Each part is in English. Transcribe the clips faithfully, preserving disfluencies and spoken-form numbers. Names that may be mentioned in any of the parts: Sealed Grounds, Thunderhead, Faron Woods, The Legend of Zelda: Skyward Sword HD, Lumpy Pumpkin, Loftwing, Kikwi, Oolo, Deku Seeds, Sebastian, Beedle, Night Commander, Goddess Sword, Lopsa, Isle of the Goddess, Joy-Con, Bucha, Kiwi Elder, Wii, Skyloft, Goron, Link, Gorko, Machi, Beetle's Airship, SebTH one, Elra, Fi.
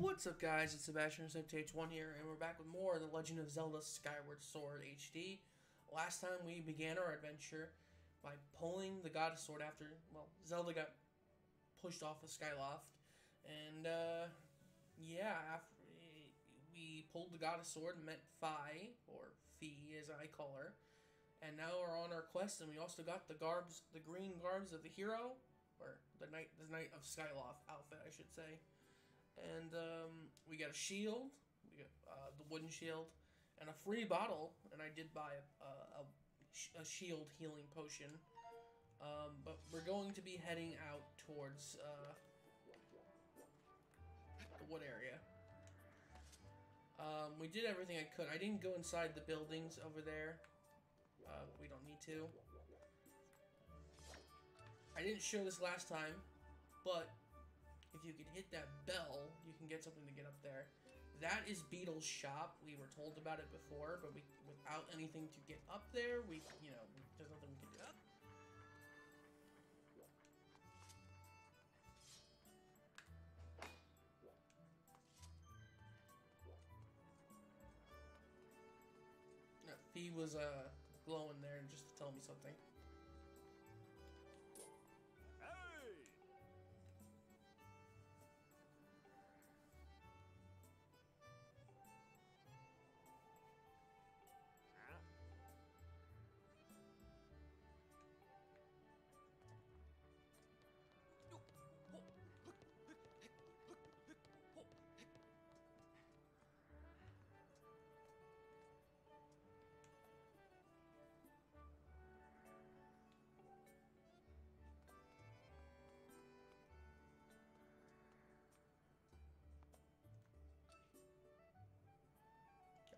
What's up guys, it's Sebastian from SebTH one here, and we're back with more of The Legend of Zelda Skyward Sword H D. Last time we began our adventure by pulling the Goddess Sword after, well, Zelda got pushed off of Skyloft. And, uh, yeah, after we pulled the Goddess Sword and met Fi, or Fi as I call her. And now we're on our quest, and we also got the garbs, the green garbs of the hero, or the Knight, the Knight of Skyloft outfit, I should say. And um, we got a shield, we got uh, the wooden shield, and a free bottle. And I did buy a, a, a shield healing potion. Um, but we're going to be heading out towards uh, the wood area. Um, we did everything I could. I didn't go inside the buildings over there. Uh, we don't need to. I didn't show this last time, but if you can hit that bell, you can get something to get up there. That is Beetle's shop. We were told about it before, but we, without anything to get up there, we, you know, there's nothing we can do. Now, Fee was uh, glowing there and just to tell me something.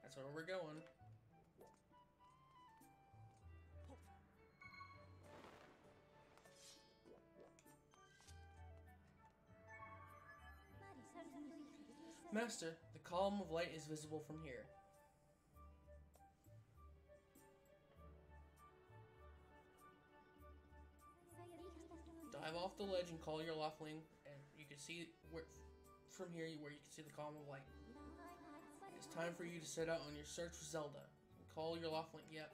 That's where we're going. Master, the column of light is visible from here. Dive off the ledge and call your Loftwing, and you can see where, from here where you can see the column of light. It's time for you to set out on your search for Zelda. And call your Loftwing. Yep.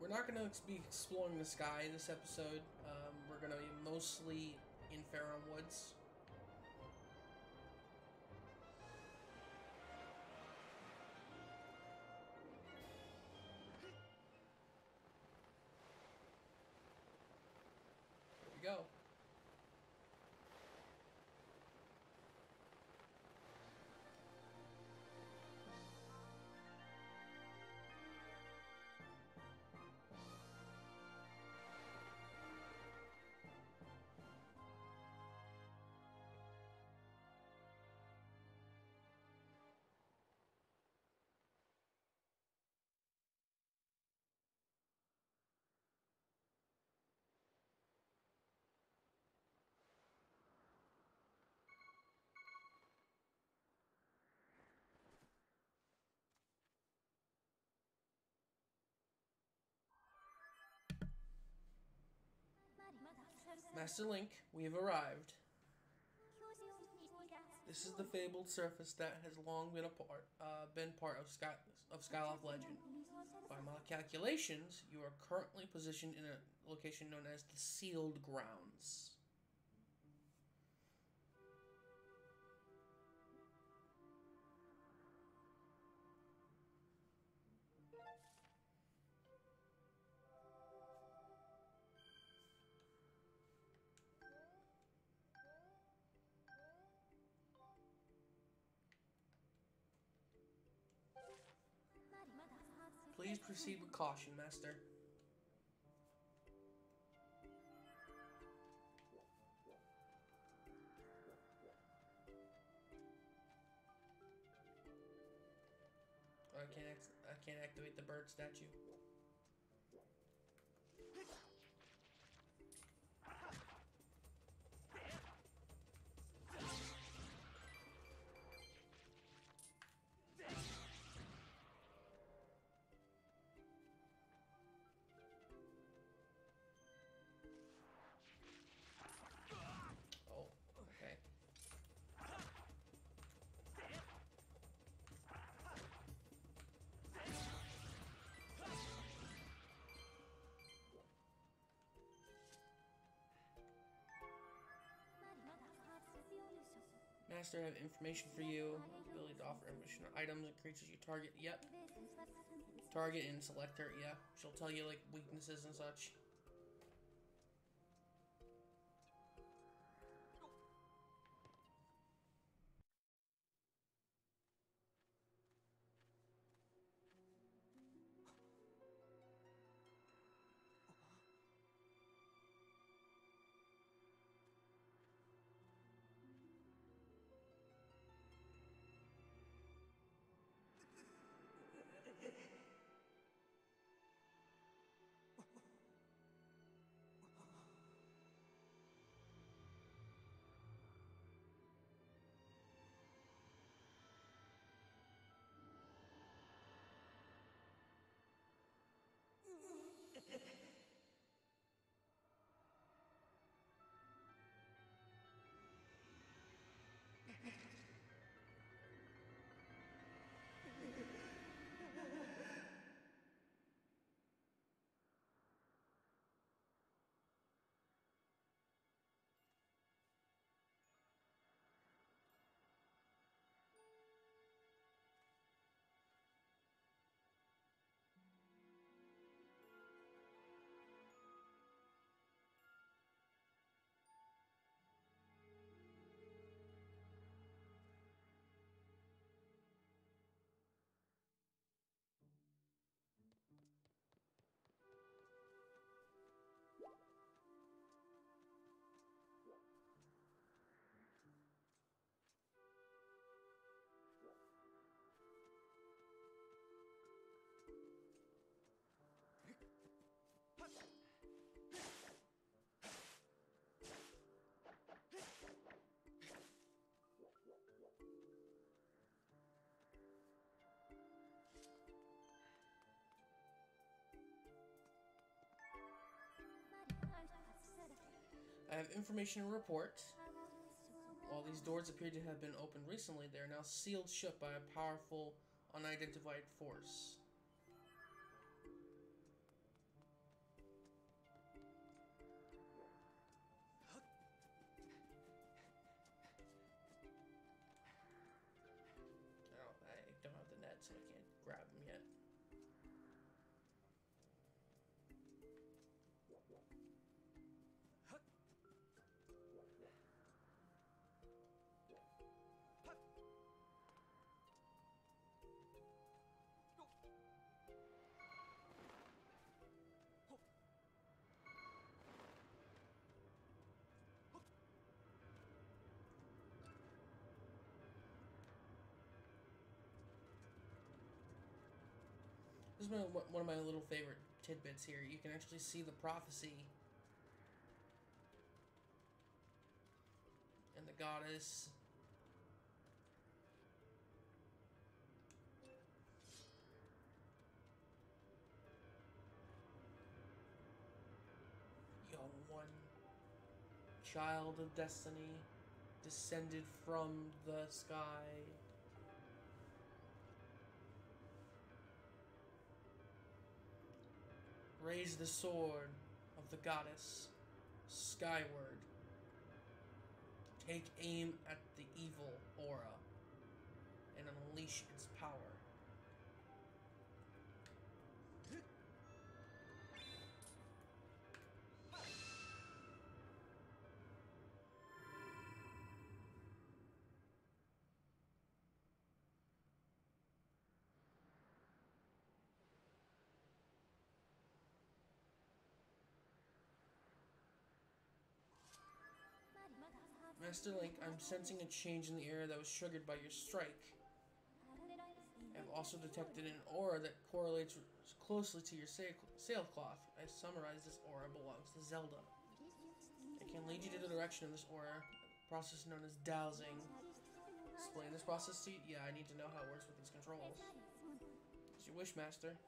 We're not going to be exploring the sky this episode. Um, we're going to be mostly in Faron Woods. Go. Master Link, we have arrived. This is the fabled surface that has long been a part, uh, been part of Sky of Skyloft legend. By my calculations, you are currently positioned in a location known as the Sealed Grounds. Please proceed with caution, Master. Oh, I can't. Ex I can't activate the bird statue. Master, I have information for you. Ability to offer information on items and creatures you target. Yep. Target and select her. Yeah. She'll tell you, like, weaknesses and such. I have information and report. While these doors appear to have been opened recently, they are now sealed shut by a powerful, unidentified force. This is one of my little favorite tidbits here. You can actually see the prophecy and the goddess. Young one, child of destiny, descended from the sky. Raise the sword of the goddess skyward. Take aim at the evil aura and unleash its power. Master Link, I'm sensing a change in the area that was triggered by your strike. I've also detected an aura that correlates closely to your sailcloth. I summarize this aura belongs to Zelda. It can lead you to the direction of this aura, a process known as dowsing. Explain this process to you? Yeah, I need to know how it works with these controls. It's your wish, Master.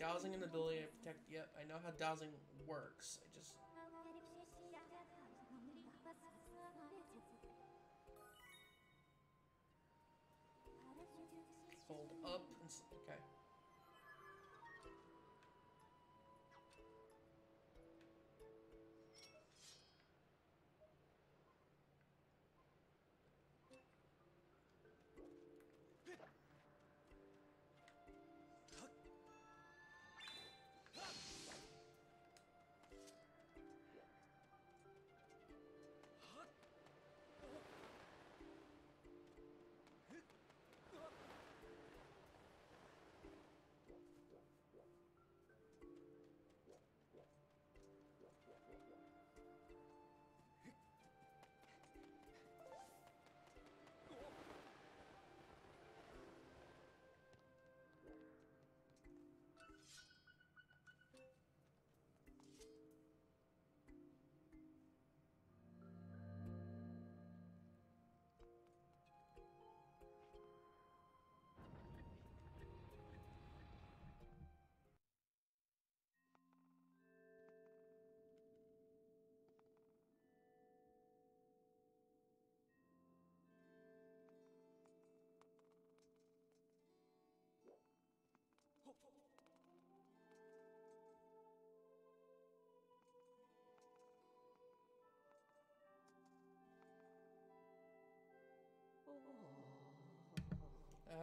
Dowsing and the ability to protect. Yep, I know how dowsing works. I just... fold up and s okay.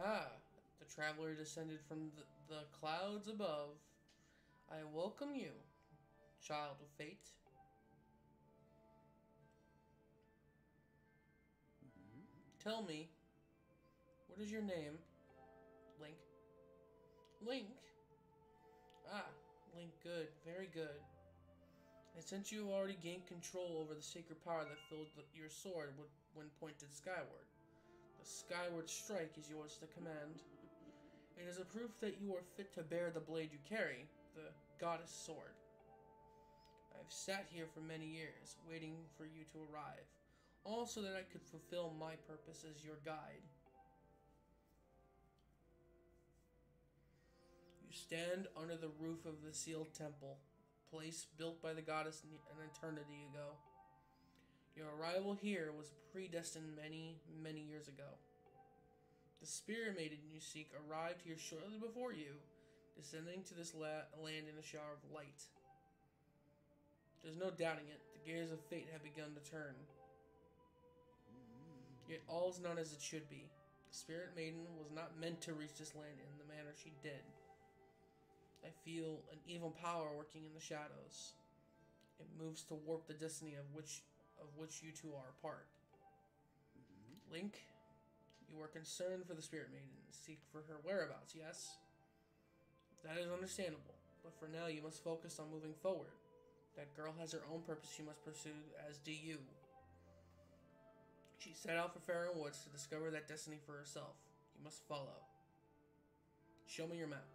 Ah, the traveler descended from the, the clouds above. I welcome you, child of fate. Mm-hmm. Tell me, what is your name? Link. Link? Ah, Link, good, very good. And since you have already gained control over the sacred power that filled the, your sword when pointed skyward, the skyward strike is yours to command. It is a proof that you are fit to bear the blade you carry, the Goddess Sword. I have sat here for many years, waiting for you to arrive, all so that I could fulfill my purpose as your guide. You stand under the roof of the Sealed Temple, a place built by the goddess an eternity ago. Your arrival here was predestined many, many years ago. The spirit maiden you seek arrived here shortly before you, descending to this la land in a shower of light. There's no doubting it, the gears of fate have begun to turn. Yet all is not as it should be. The spirit maiden was not meant to reach this land in the manner she did. I feel an evil power working in the shadows. It moves to warp the destiny of which of which you two are a part. Mm-hmm. Link, you are concerned for the Spirit Maiden and seek for her whereabouts, yes? That is understandable, but for now you must focus on moving forward. That girl has her own purpose she must pursue, as do you. She set out for Faron Woods to discover that destiny for herself. You must follow. Show me your map.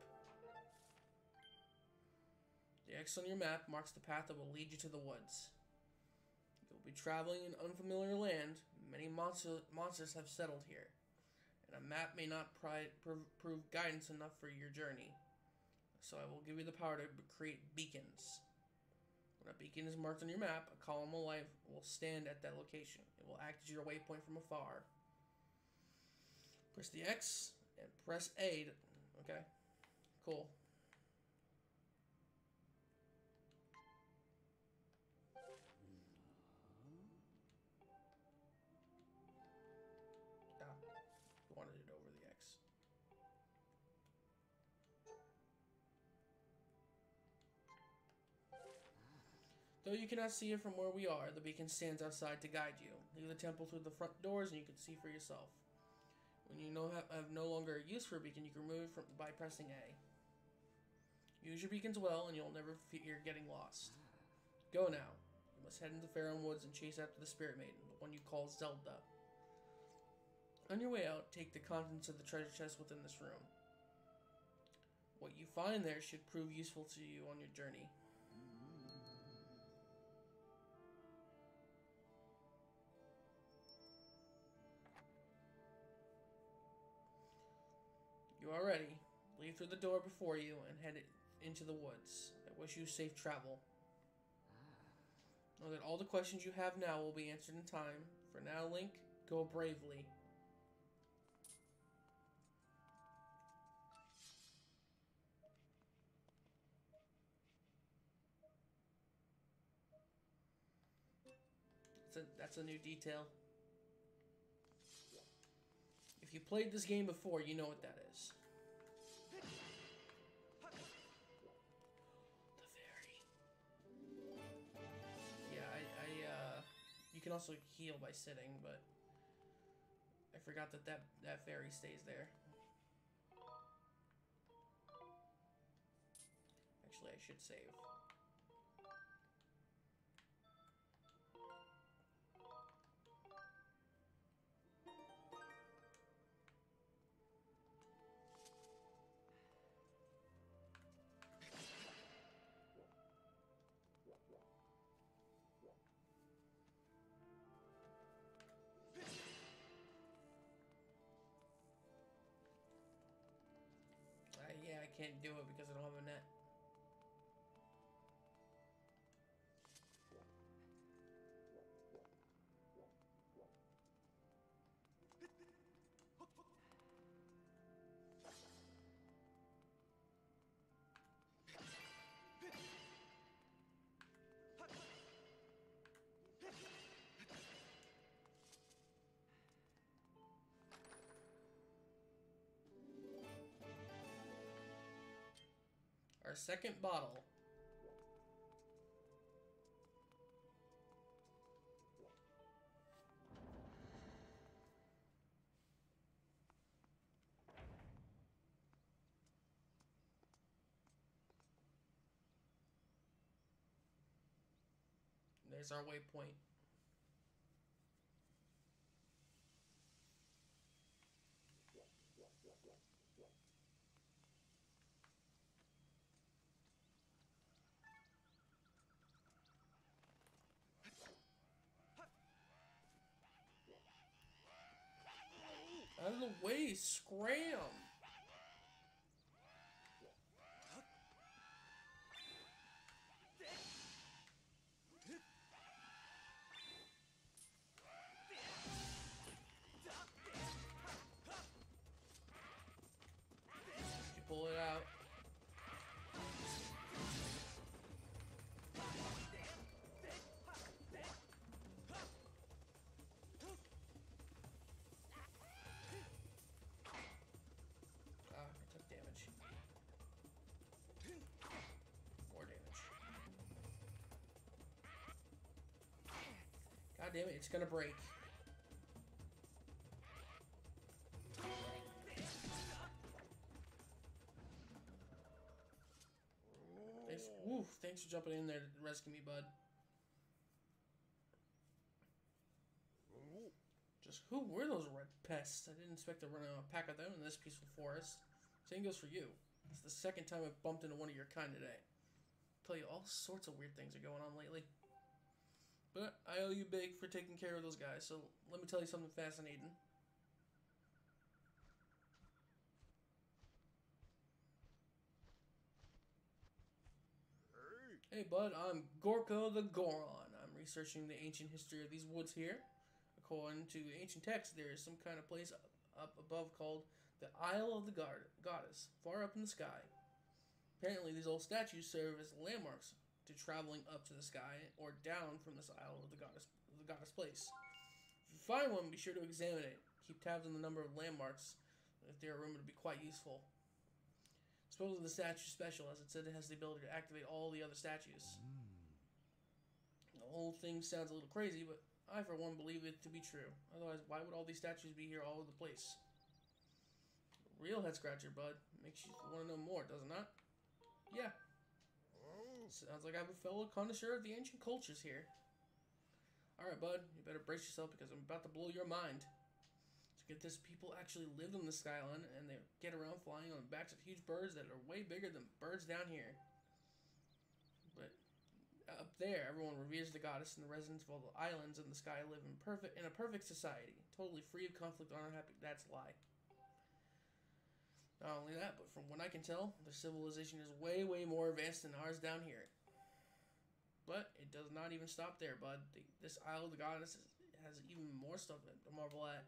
The X on your map marks the path that will lead you to the woods. You'll be traveling in unfamiliar land. Many monster monsters have settled here, and a map may not pr pr prove guidance enough for your journey. So I will give you the power to create beacons. When a beacon is marked on your map, a column of light will stand at that location. It will act as your waypoint from afar. Press the X and press A. To, okay, cool. Ah, I wanted it over the X. Though you cannot see it from where we are, the beacon stands outside to guide you. Leave the temple through the front doors and you can see for yourself. When you no have, have no longer a use for a beacon, you can remove it from, by pressing A. Use your beacons well and you'll never fear getting lost. Go now. You must head into Faron Woods and chase after the Spirit Maiden, the one you call Zelda. On your way out, take the contents of the treasure chest within this room. What you find there should prove useful to you on your journey. You are ready. Leave through the door before you and head into the woods. I wish you safe travel. Know that all the questions you have now will be answered in time. For now, Link, go bravely. A, that's a new detail. If you played this game before, you know what that is. The fairy. Yeah, I, I uh, you can also heal by sitting, but I forgot that that, that fairy stays there. Actually, I should save. Uh, yeah, I can't do it because I don't have a net. second bottle. There's our waypoint. Out of the way, scram! Pull it out. Ah, I took damage. More damage. God damn it, it's gonna break. Ooh, thanks for jumping in there to rescue me, bud. Just who were those red pests? I didn't expect to run out a pack of them in this peaceful forest. Same goes for you. It's the second time I've bumped into one of your kind today. I'll tell you, all sorts of weird things are going on lately. But I owe you big for taking care of those guys, so let me tell you something fascinating. Hey bud, I'm Gorko the Goron. I'm researching the ancient history of these woods here. According to ancient texts, there is some kind of place up, up above called the Isle of the God Goddess, far up in the sky. Apparently, these old statues serve as landmarks to traveling up to the sky or down from this Isle of the Goddess, the Goddess place. If you find one, be sure to examine it. Keep tabs on the number of landmarks if they are rumored to be quite useful. Supposedly the statue is special, as it said it has the ability to activate all the other statues. Mm. The whole thing sounds a little crazy, but I for one believe it to be true. Otherwise, why would all these statues be here all over the place? Real head scratcher, bud. Makes you want to know more, does it not? Yeah. Sounds like I have a fellow connoisseur of the ancient cultures here. Alright, bud. You better brace yourself, because I'm about to blow your mind. Get this, people actually lived on the skyline, and they get around flying on the backs of huge birds that are way bigger than birds down here. But up there, everyone reveres the goddess, and the residents of all the islands in the sky live in perfect in a perfect society, totally free of conflict or unhappy. That's a lie. Not only that, but from what I can tell, their civilization is way, way more advanced than ours down here. But it does not even stop there, bud. The, this Isle of the Goddess has even more stuff to marvel at.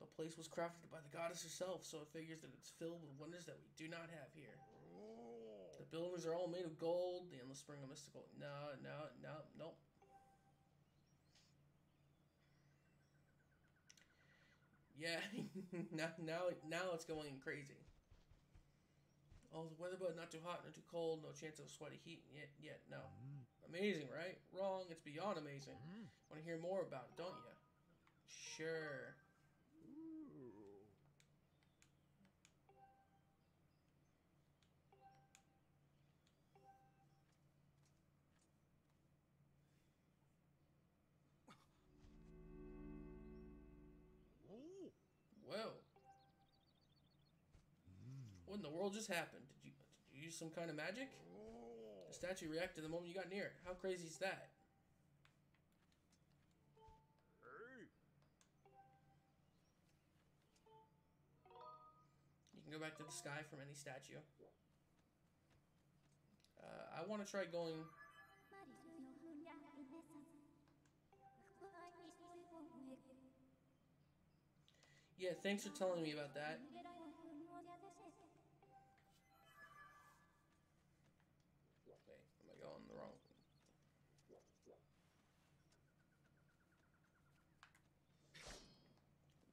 The place was crafted by the goddess herself, so it figures that it's filled with wonders that we do not have here. The buildings are all made of gold, the endless spring of mystical... No, no, no, nope. Yeah, now, now, now it's going crazy. Oh, the weather, but not too hot, nor too cold, no chance of sweaty heat, yet, yet, no. Amazing, right? Wrong, it's beyond amazing. Want to hear more about it, don't you? Sure. Whoa. What in the world just happened? Did you, did you use some kind of magic? The statue reacted the moment you got near it. How crazy is that? You can go back to the sky from any statue. Uh, I want to try going... Yeah, thanks for telling me about that. Wait, am I going the wrong way?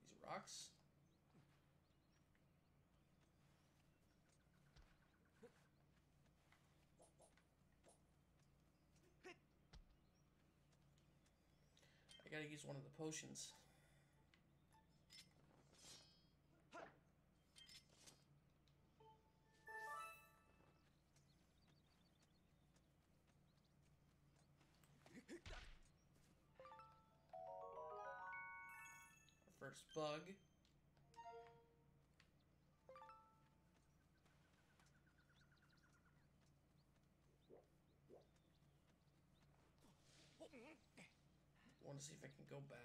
These rocks? I gotta use one of the potions. Our first bug. Let's see if I can go back.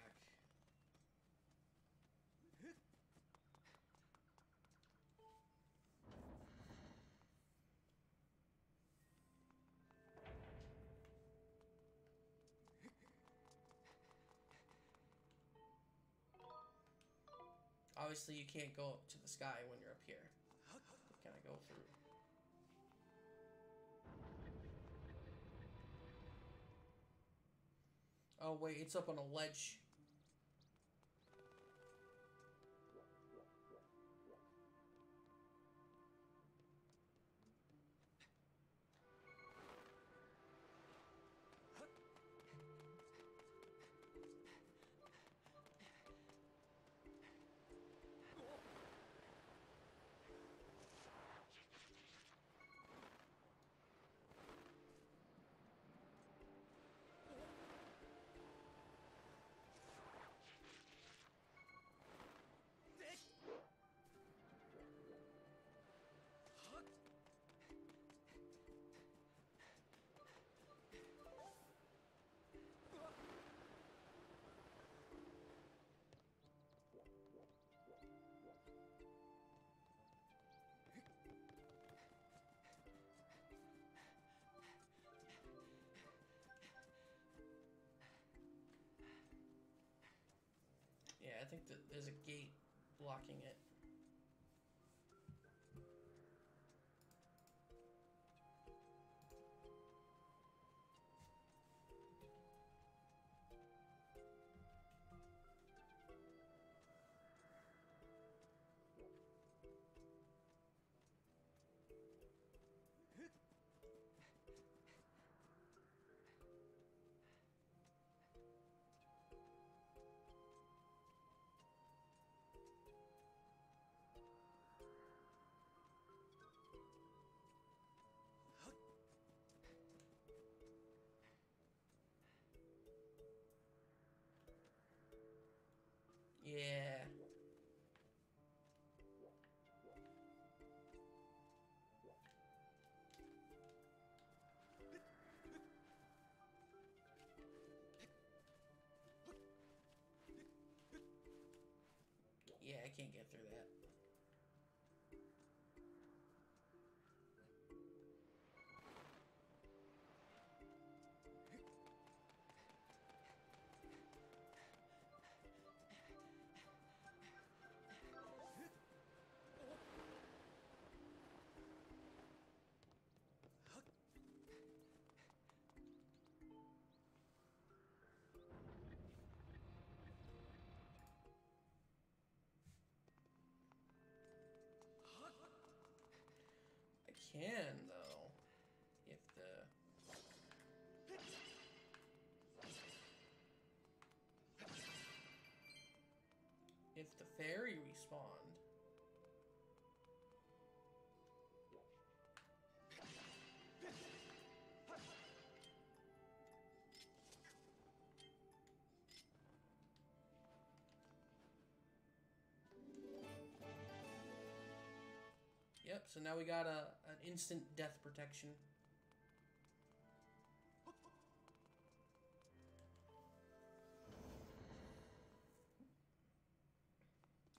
Obviously, you can't go up to the sky when you're up here. Can I go through? Oh wait, it's up on a ledge. Yeah, I think that there's a gate blocking it. Yeah. Yeah, I can't get through that. Can though, if the if the fairy respawned. Yep, so now we got a, an instant death protection.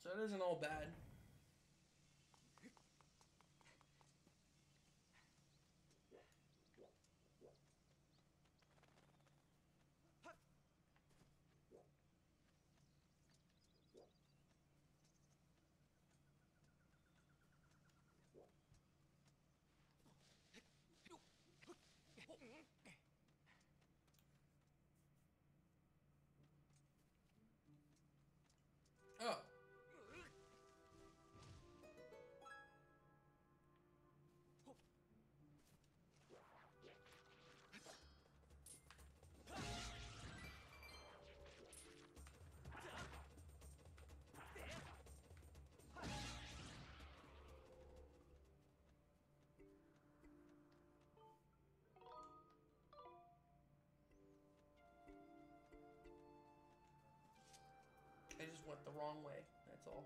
So it isn't all bad. just went the wrong way, that's all.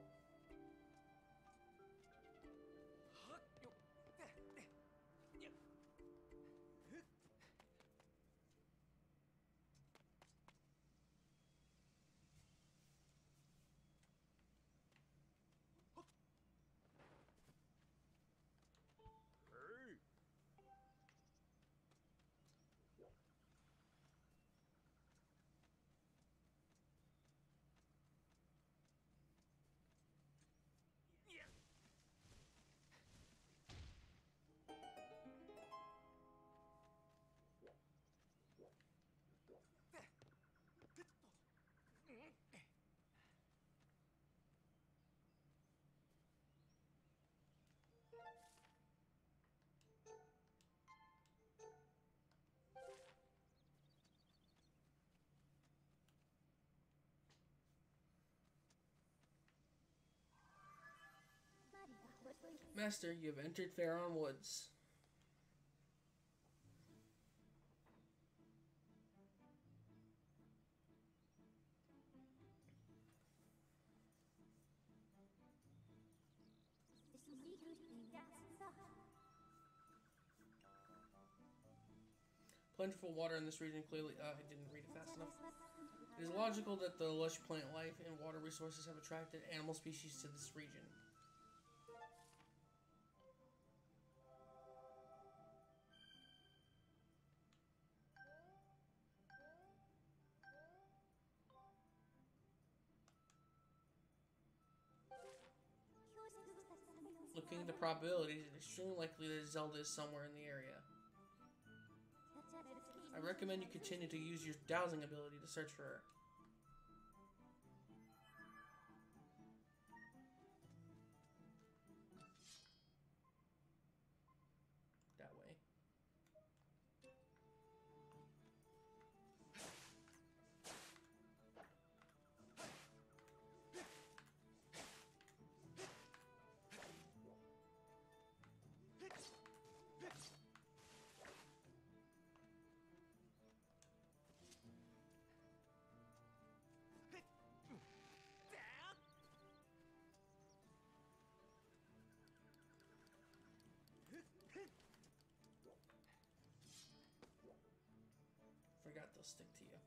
Master, you have entered Faron Woods. Plentiful water in this region clearly... Uh, I didn't read it fast enough. It is logical that the lush plant life and water resources have attracted animal species to this region. Looking at the probabilities, it is extremely likely that Zelda is somewhere in the area. I recommend you continue to use your dowsing ability to search for her. That way. Forgot they'll stick to you.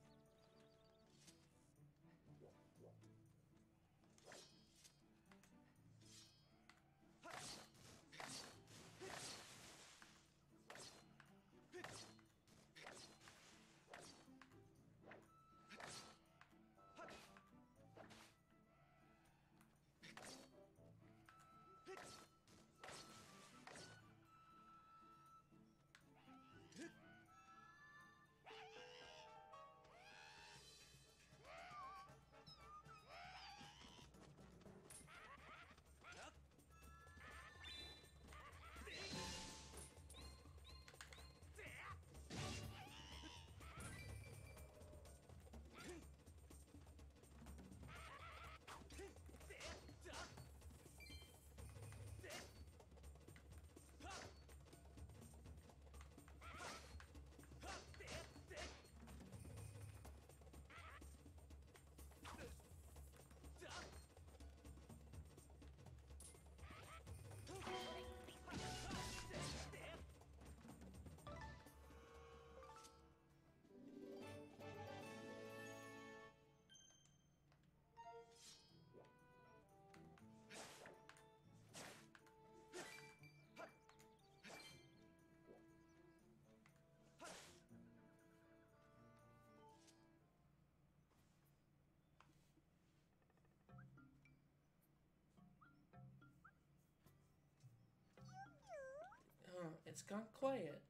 Huh, it's gone quiet.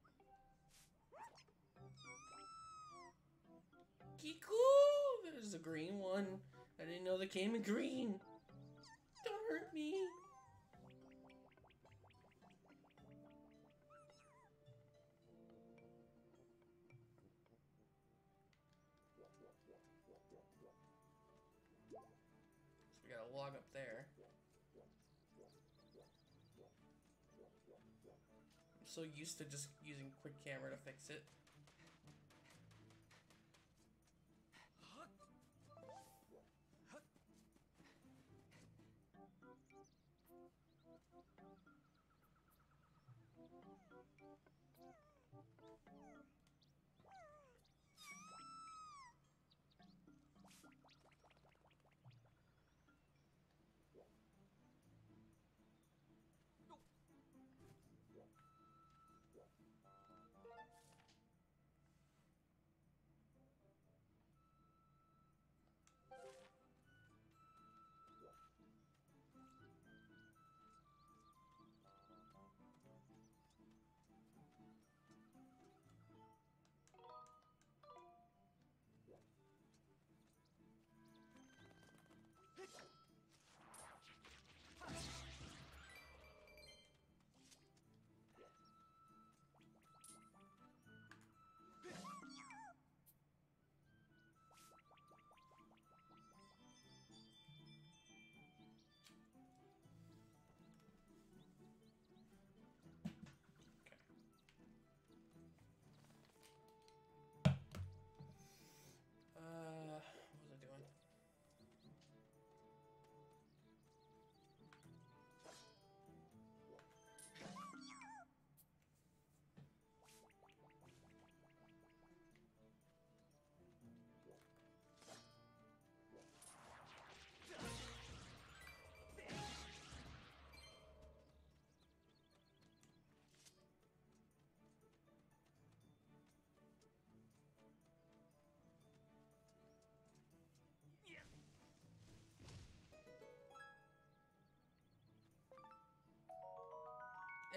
Kiku! There's a green one. I didn't know they came in green. Don't hurt me. So we got a log up there. I'm so used to just using quick camera to fix it.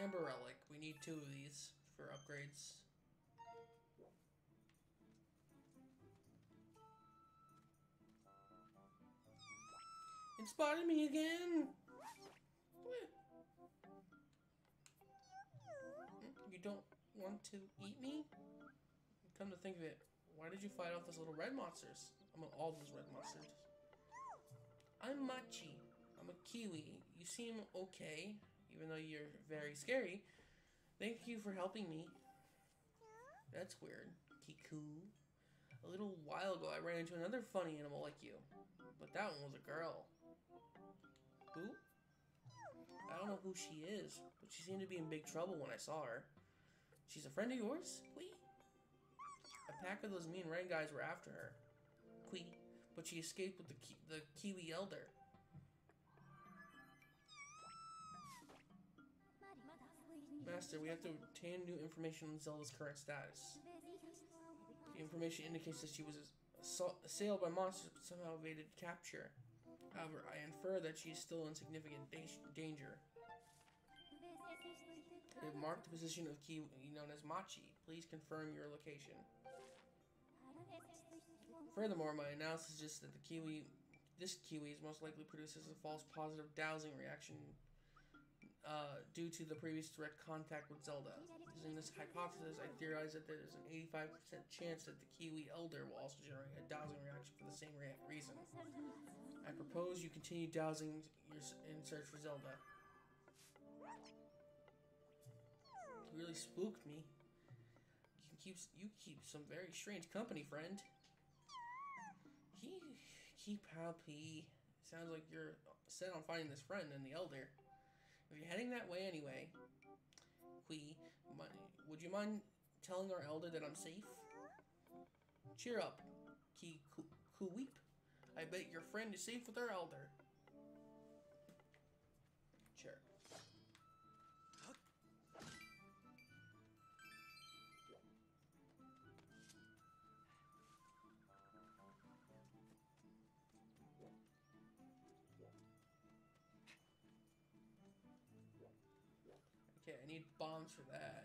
Amber Relic. We need two of these for upgrades. It spotted me again! You don't want to eat me? Come to think of it, why did you fight off those little red monsters? I'm on all those red monsters. I'm Machi. I'm a Kiwi. You seem okay, even though you're very scary. Thank you for helping me. That's weird. Kiku. A little while ago, I ran into another funny animal like you. But that one was a girl. Who? I don't know who she is, but she seemed to be in big trouble when I saw her. She's a friend of yours? Wii. A pack of those mean Ren guys were after her. Qui. But she escaped with the, ki the Kiwi Elder. Master, we have to obtain new information on Zelda's current status. The information indicates that she was assailed by monsters but somehow evaded capture. However, I infer that she is still in significant da danger. They have marked the position of Kiwi known as Machi. Please confirm your location. Furthermore, my analysis suggests that the Kiwi, this Kiwi is most likely produces a false positive dowsing reaction uh, due to the previous direct contact with Zelda. Using this hypothesis, I theorize that there is an eighty-five percent chance that the Kiwi Elder will also generate a dowsing reaction for the same re reason. I propose you continue dowsing your s in search for Zelda. You really spooked me. You keep, you keep some very strange company, friend. He, keep happy. Sounds like you're set on finding this friend and the elder. If you're heading that way anyway, we, would you mind telling our elder that I'm safe? Cheer up, Kikwi. I bet your friend is safe with our elder. Sure. Okay, I need bombs for that.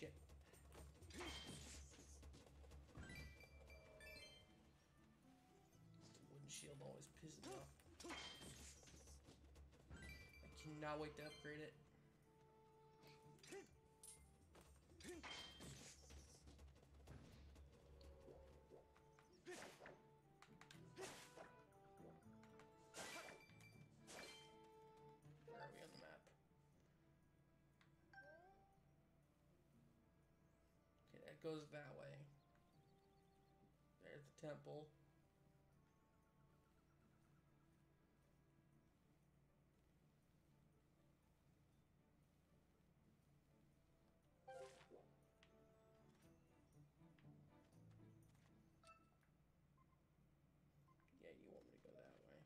Shit. Wooden shield always pisses me off. I cannot wait to upgrade it. Goes that way. There's the temple. Yeah, you want me to go that way.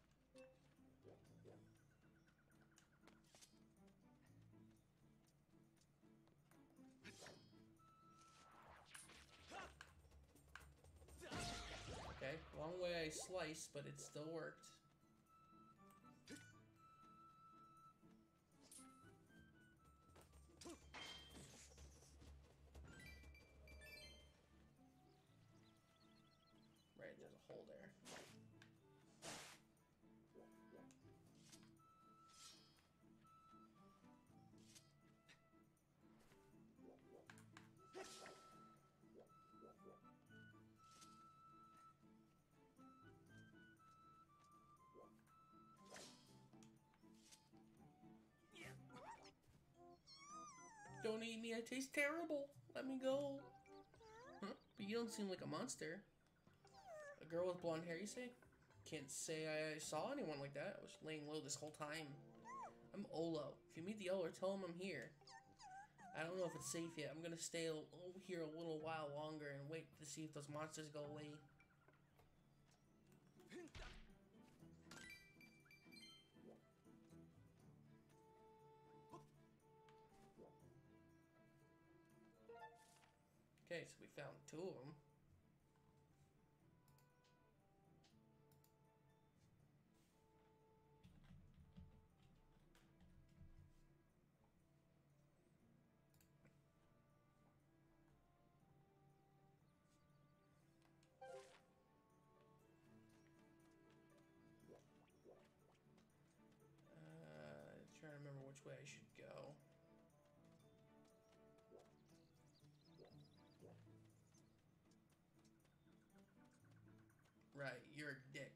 Okay, long way I sliced, but it still worked. Right, there's a hole there. Don't eat me, I taste terrible. Let me go. Huh? But you don't seem like a monster. A girl with blonde hair, you say? Can't say I saw anyone like that. I was laying low this whole time. I'm Oolo. If you meet the elder, tell him I'm here. I don't know if it's safe yet. I'm gonna stay here a little while longer and wait to see if those monsters go away. Okay, so we found two of them. Trying to remember which way I should go. Right, you're a dick.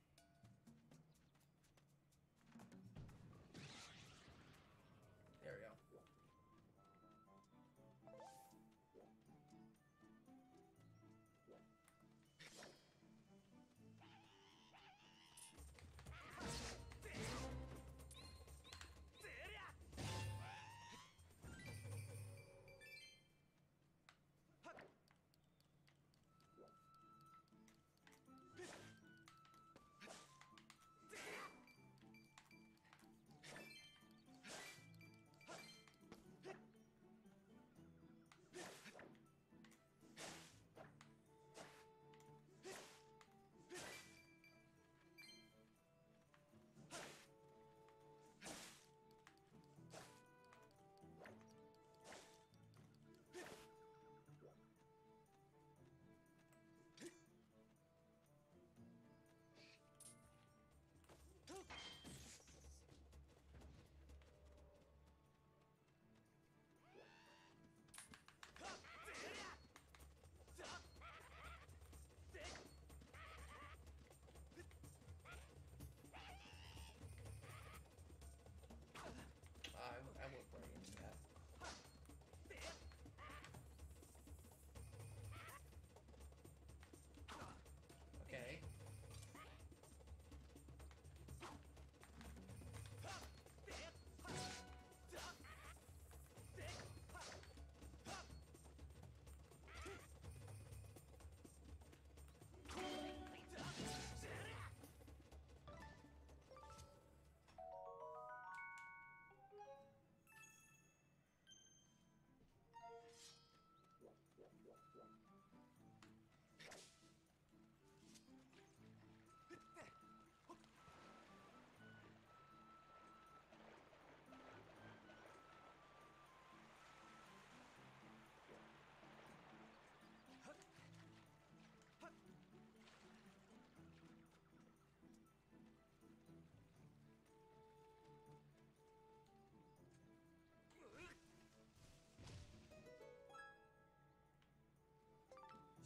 I won't play into that. Okay.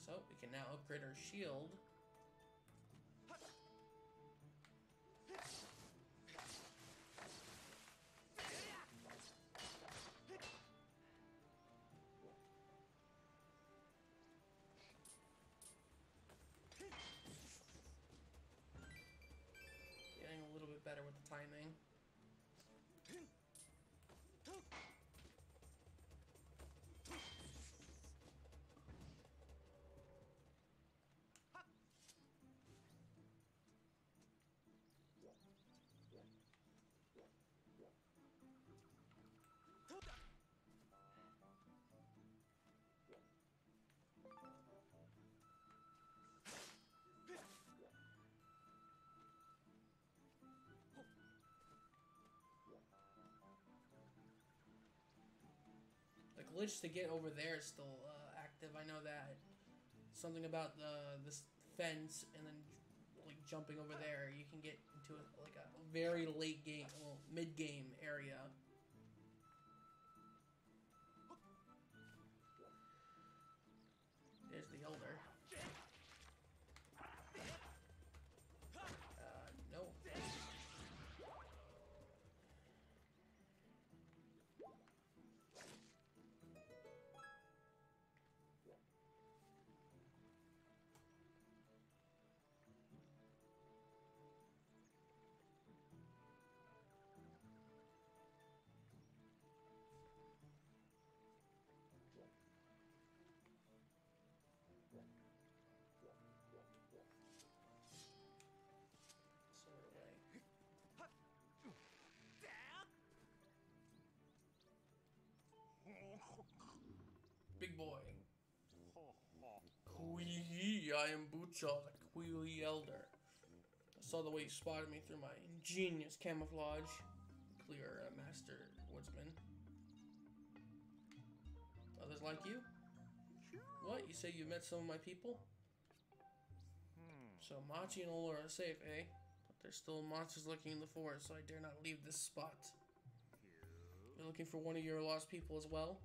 So, we can now upgrade our shield. Getting a little bit better with the timing. The glitch to get over there is still uh, active. I know that. Something about the this fence and then like jumping over there, you can get into a, like a very late game, well, mid game area. There's the Elder. Uh, no. Bucha, the Kiwi Elder. I saw the way he spotted me through my ingenious camouflage. Clear, uh, Master Woodsman. Others like you? What? You say you met some of my people? Hmm. So Machi and Oolo are safe, eh? But there's still monsters lurking in the forest, so I dare not leave this spot. You're looking for one of your lost people as well?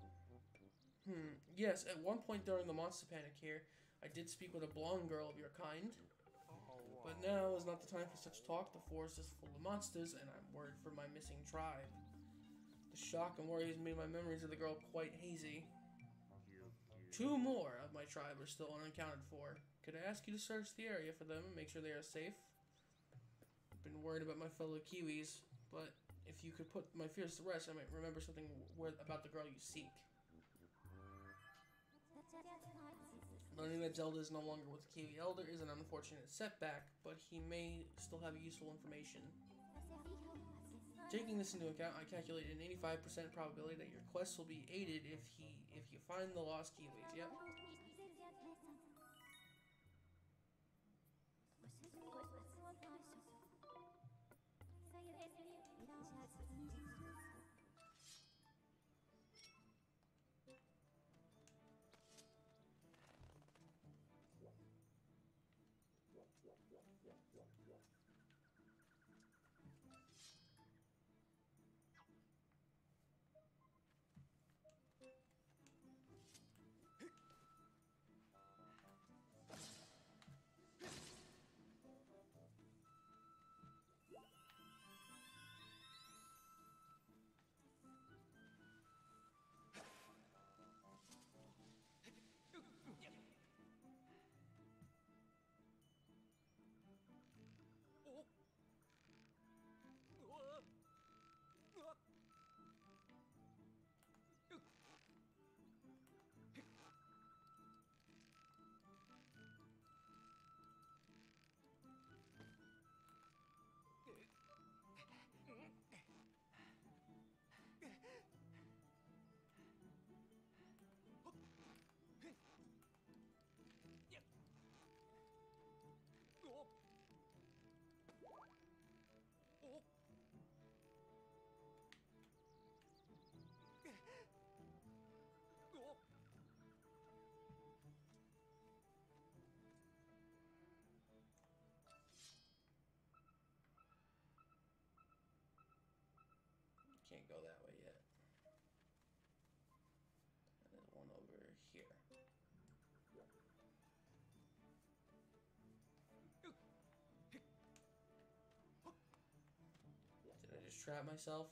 Hmm. Yes, at one point during the monster panic here, I did speak with a blonde girl of your kind. But now is not the time for such talk. The forest is full of monsters, and I'm worried for my missing tribe. The shock and worries made my memories of the girl quite hazy. Two more of my tribe are still unaccounted for. Could I ask you to search the area for them and make sure they are safe? I've been worried about my fellow Kiwis, but if you could put my fears to rest, I might remember something about the girl you seek. Learning that Zelda is no longer with the Kiwi Elder is an unfortunate setback, but he may still have useful information. Taking this into account, I calculate an eighty-five percent probability that your quest will be aided if he if you find the lost Kiwis. Yep. Can't go that way yet. And then one over here. Did I just trap myself?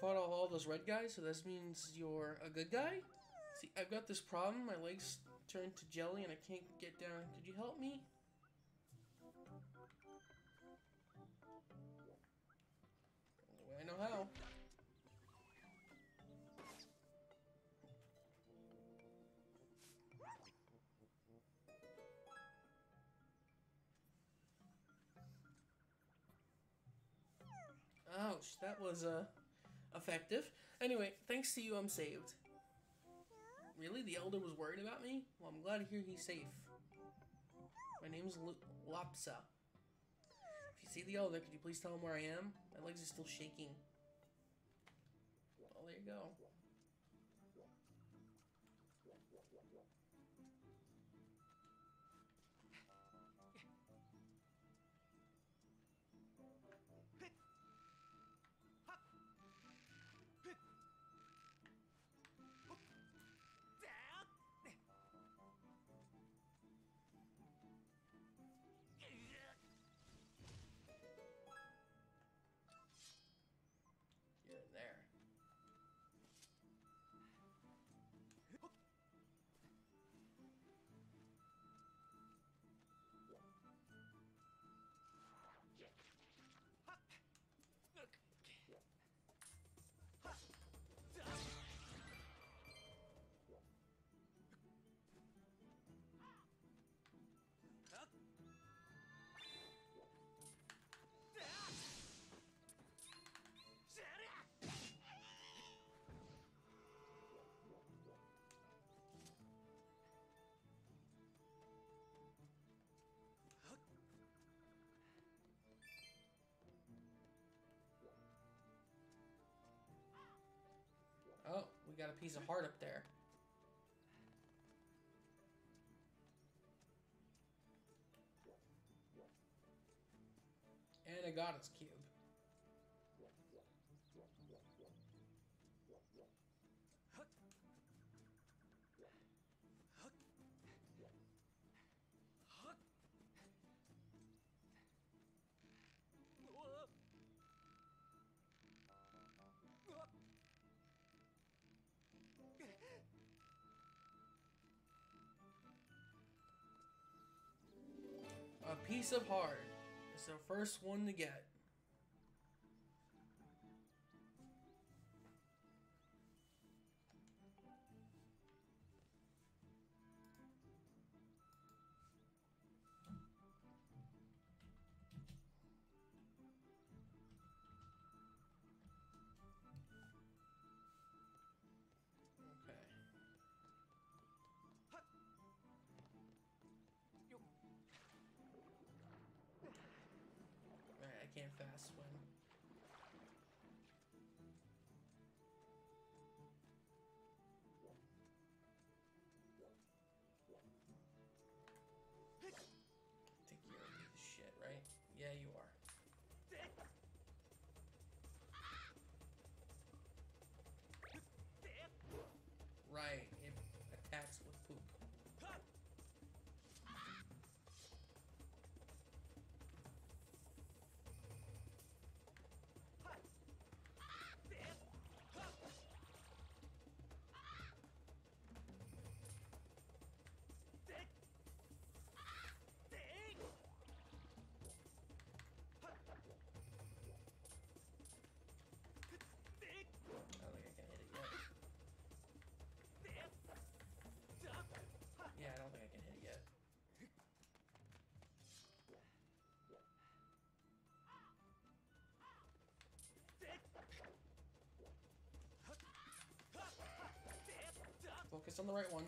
fought all, all those red guys, so this means you're a good guy? See, I've got this problem. My legs turned to jelly and I can't get down. Could you help me? Only way I know how. Ouch, that was, uh, effective. Anyway, thanks to you, I'm saved. Really? The Elder was worried about me? Well, I'm glad to hear he's safe. My name's Lopsa. If you see the Elder, could you please tell him where I am? My legs are still shaking. Well, there you go. Oh, we got a piece of heart up there. And a goddess cube. A piece of heart. It's the first one to get. Right, it attacks with poop. Focus on the right one.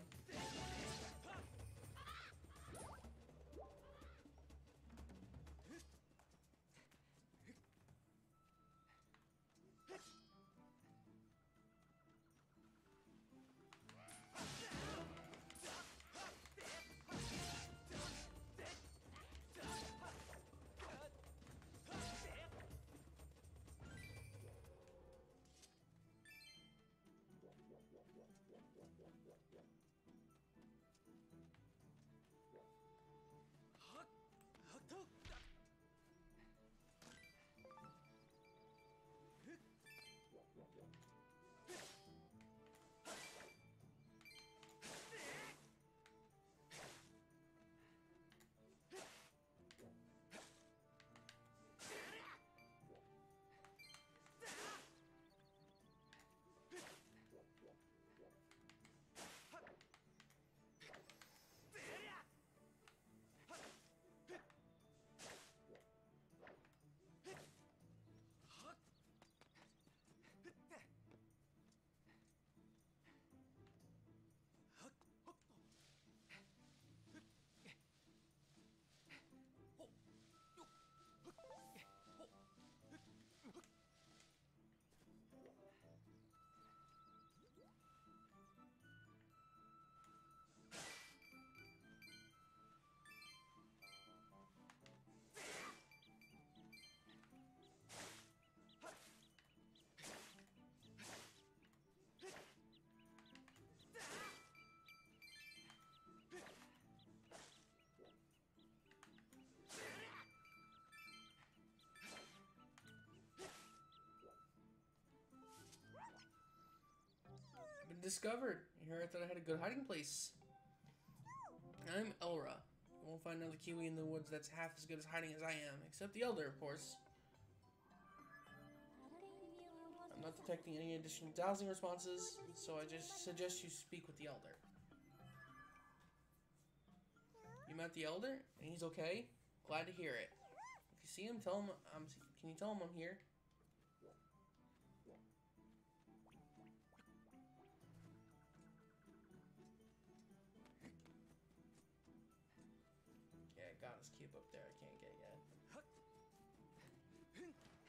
discovered. Here I thought I had a good hiding place. I'm Elra. You won't find another Kiwi in the woods that's half as good as hiding as I am, except the Elder, of course. I'm not detecting any additional dowsing responses, so I just suggest you speak with the Elder. You met the Elder, and he's okay? Glad to hear it. If you see him, tell him I'm... Can you tell him I'm here? Yeah, Goddess Cube up there. I can't get yet. Oh,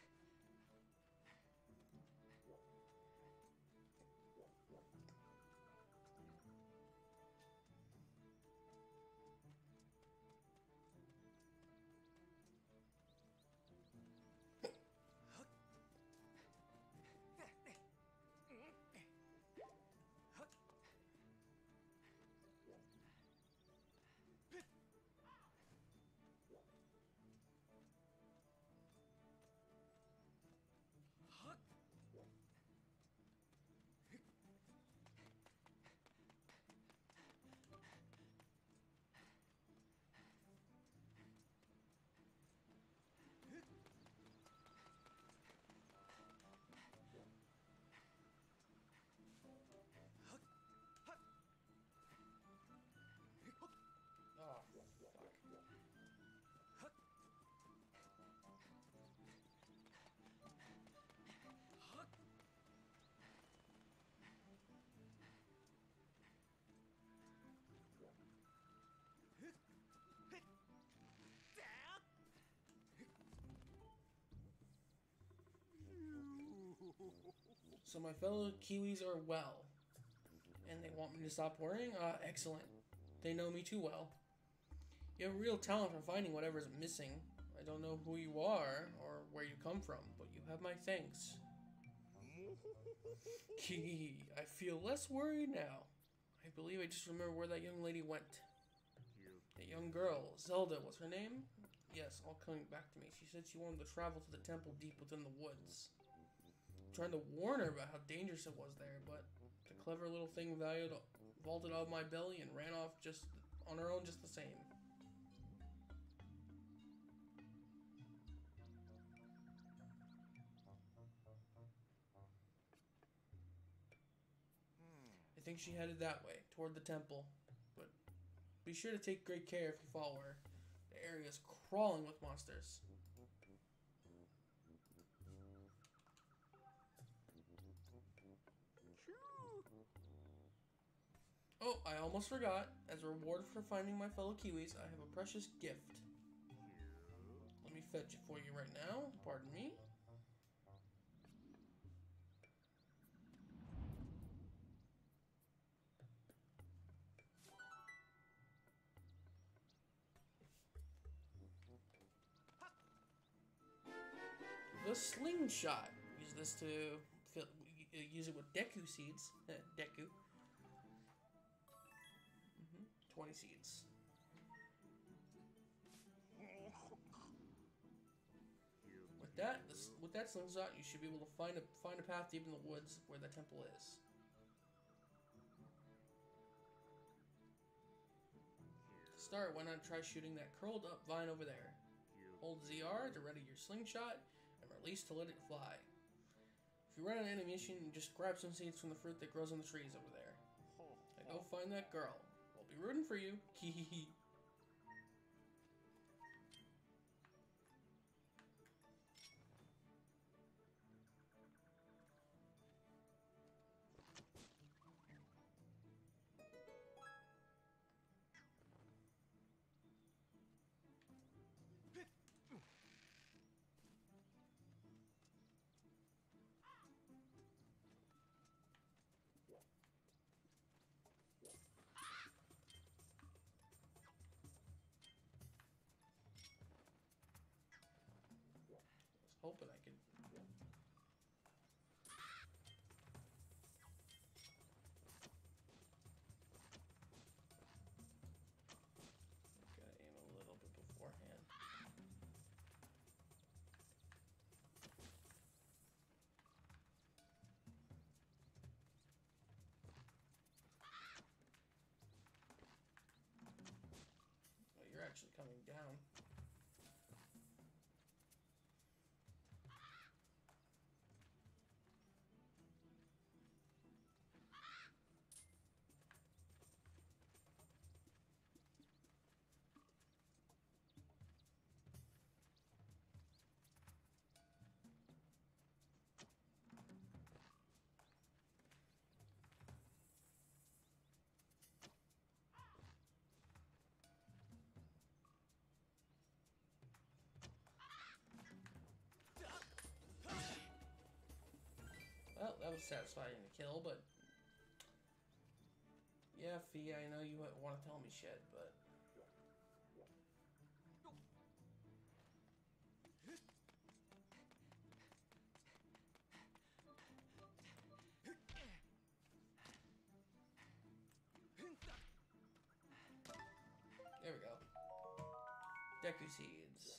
fuck. So my fellow Kiwis are well, and they want me to stop worrying? Ah, uh, excellent. They know me too well. You have a real talent for finding whatever is missing. I don't know who you are or where you come from, but you have my thanks. Gee, I feel less worried now. I believe I just remember where that young lady went. That young girl, Zelda was her name? Yes, all coming back to me. She said she wanted to travel to the temple deep within the woods. I'm trying to warn her about how dangerous it was there, but the clever little thing valued, vaulted out of my belly and ran off just on her own just the same. I think she headed that way, toward the temple, but be sure to take great care if you follow her. The area is crawling with monsters. Oh, I almost forgot. As a reward for finding my fellow Kiwis, I have a precious gift. Let me fetch it for you right now. Pardon me. The slingshot. Use this to fill, use it with Deku seeds. Deku. Mm-hmm. Twenty seeds. With that, this, with that slingshot, you should be able to find a find a path deep in the woods where the temple is. To start, why not try shooting that curled up vine over there? Hold Z R to ready your slingshot and release to let it fly. If you run an animation, just grab some seeds from the fruit that grows on the trees over there. And go find that girl. I'll be rooting for you. Hee. Hoping I can. Gotta aim a little bit beforehand. actually coming down. Well, that was satisfying to kill, but yeah, Fi, I know you wouldn't want to tell me shit, but there we go. Deku Seeds.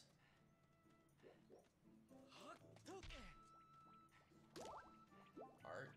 Art.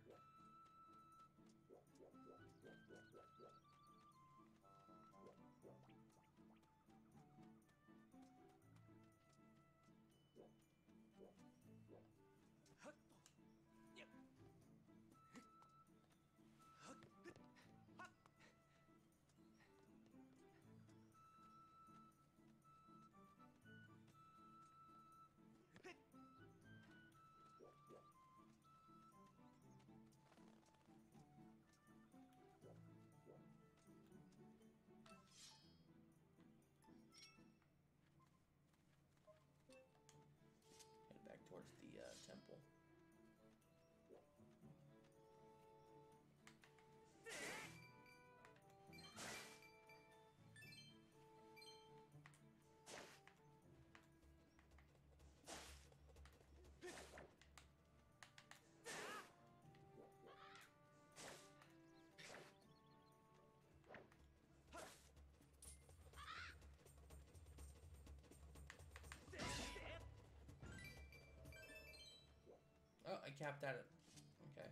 Towards the uh, temple. Oh, I capped at it. Okay.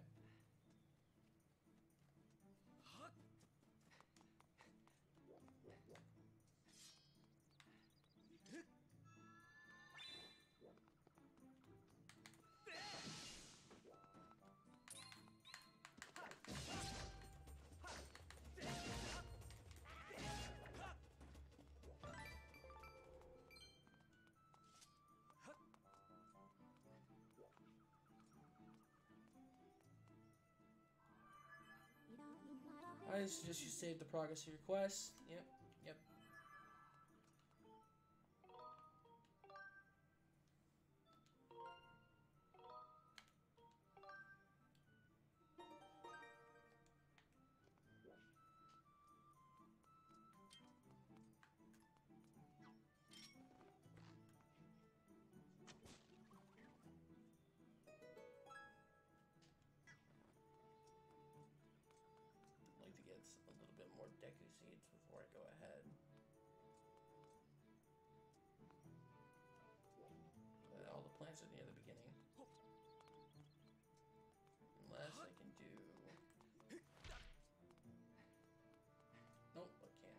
I suggest you save the progress of your quest. Yep, yep. Before I go ahead. But all the plants are near the beginning. Unless I can do... Nope, I can't.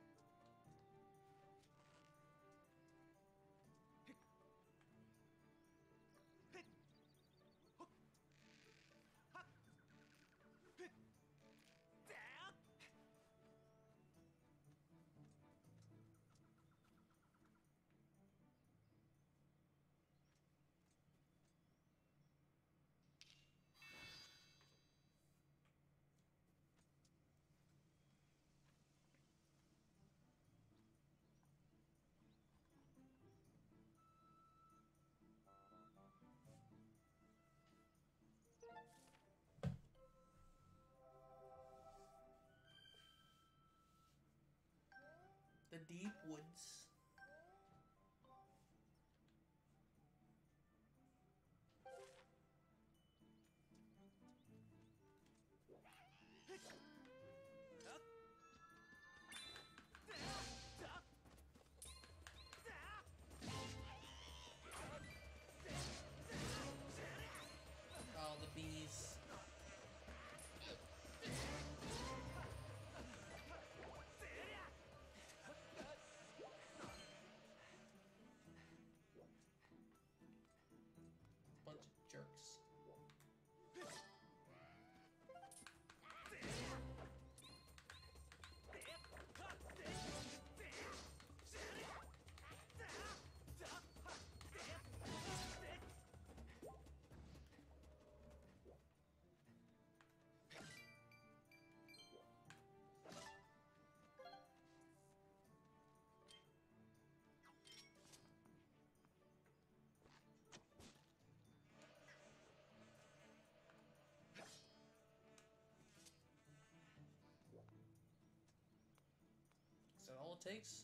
The deep woods. All the bees. all it takes?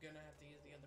Gonna have to use the other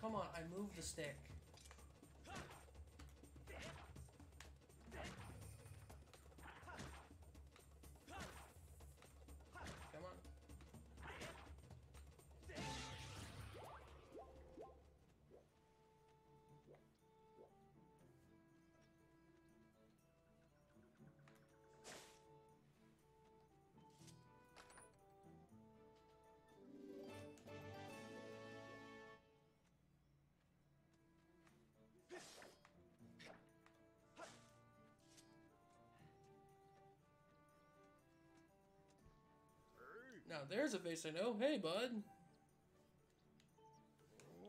Come on, I moved the stick. Come on. Now there's a face I know. Hey, bud.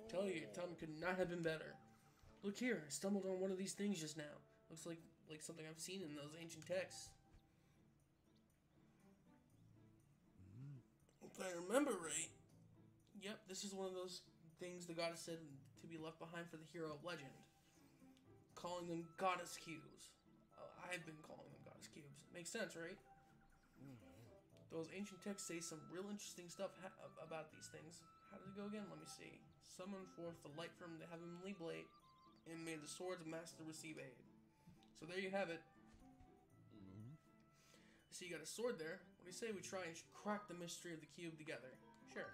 Tell you, Tom could not have been better. Look here, I stumbled on one of these things just now. Looks like like something I've seen in those ancient texts. Mm-hmm. If I remember right. Yep, this is one of those things the goddess said to be left behind for the hero of legend, calling them goddess cues. Uh, I I've been calling them goddess cubes. Makes sense, right? Mm-hmm. Those ancient texts say some real interesting stuff ha about these things. How did it go again? Let me see. Summon forth the light from the heavenly blade, and may the sword's master receive aid. So there you have it. Mm-hmm. So you got a sword there. What do you say we try and crack the mystery of the cube together? Sure.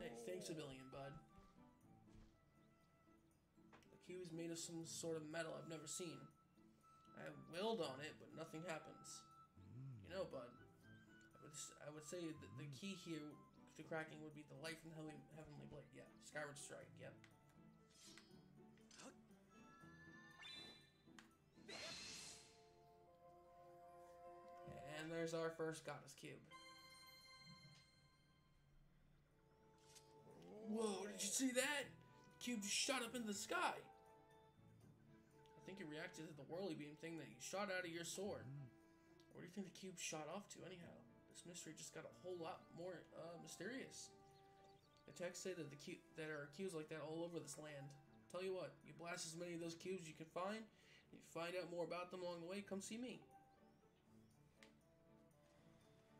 Hey, thanks a billion, bud. The cube is made of some sort of metal I've never seen. I have willed on it, but nothing happens. You know, bud, I would, I would say that the key here to cracking would be the light from the heavenly blade. Yeah, Skyward Strike, yep. And there's our first goddess cube. Whoa, did you see that? The cube just shot up into the sky. I think it reacted to the whirly beam thing that you shot out of your sword. Where do you think the cube shot off to, anyhow? This mystery just got a whole lot more uh, mysterious. The texts say that the cube, that there are cubes like that all over this land. Tell you what, you blast as many of those cubes you can find, and you find out more about them along the way, come see me.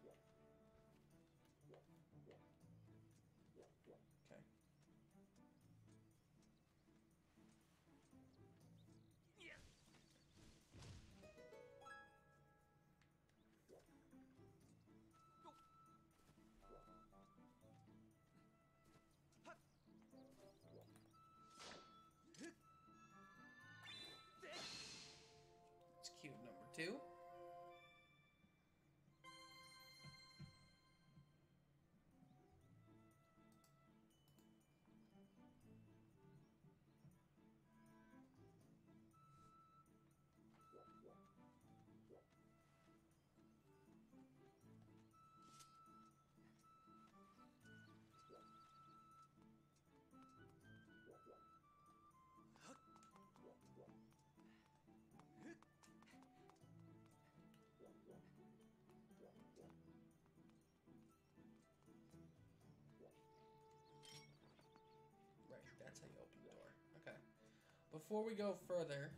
Okay. Yeah. Cube number two. Right, that's how you open the door. Okay. Before we go further,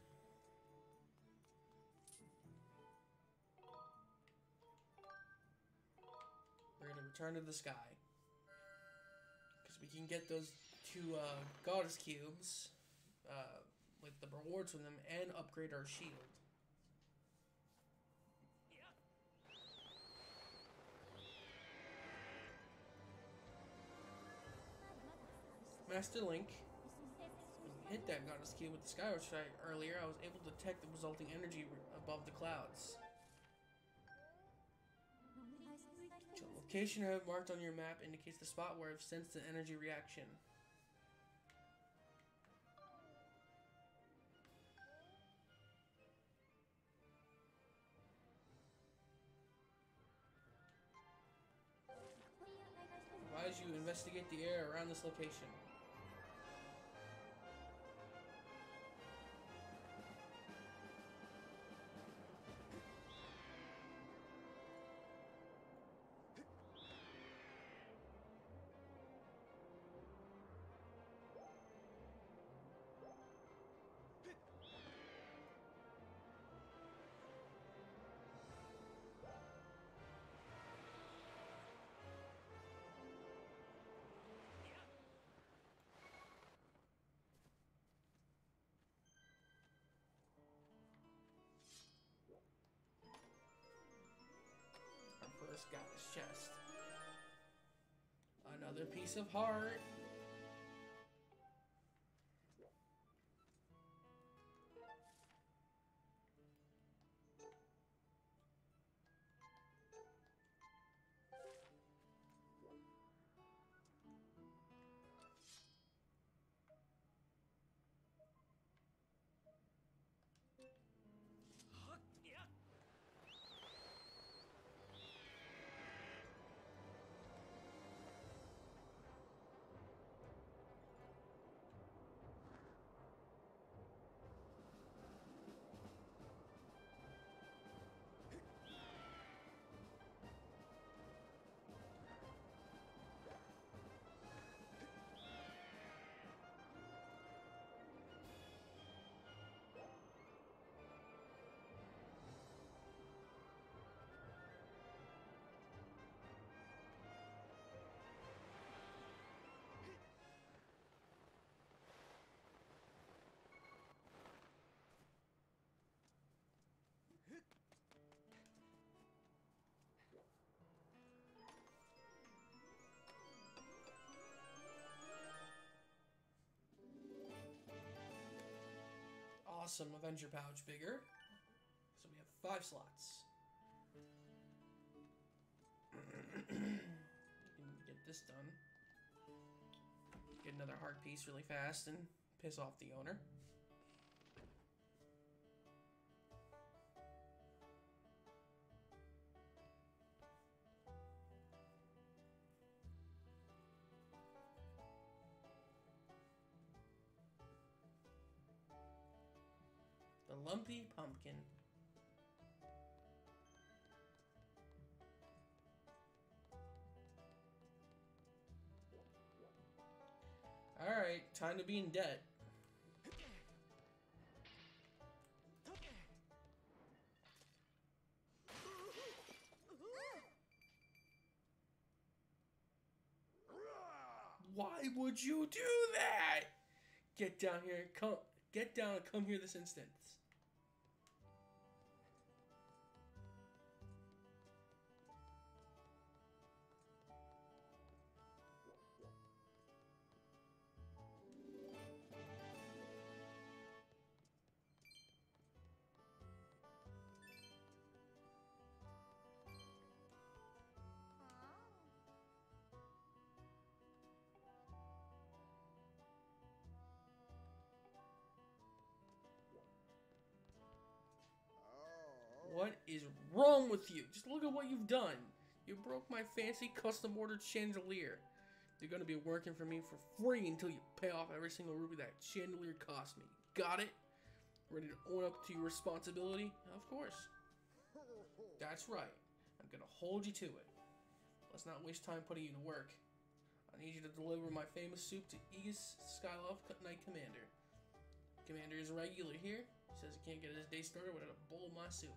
we're gonna return to the sky because we can get those two uh, goddess cubes uh, with the rewards from them and upgrade our shield. Master Link, when you hit that goddess cube with the Skyward Strike earlier, I was able to detect the resulting energy above the clouds. The location I have marked on your map indicates the spot where I've sensed the energy reaction. I advise you investigate the air around this location. First goddess chest. Another piece of heart. awesome Avenger pouch bigger. So we have five slots. Get this done. Get another heart piece really fast and piss off the owner. The Lumpy Pumpkin. Alright, time to be in debt. Why would you do that? Get down here, come get down and come here this instant. What is wrong with you? Just look at what you've done. You broke my fancy custom-ordered chandelier. You're gonna be working for me for free until you pay off every single rupee that chandelier cost me. Got it? Ready to own up to your responsibility? Of course. That's right. I'm gonna hold you to it. Let's not waste time putting you to work. I need you to deliver my famous soup to East Skyloft Night Commander. Commander is a regular here. He says he can't get his day started without a bowl of my soup.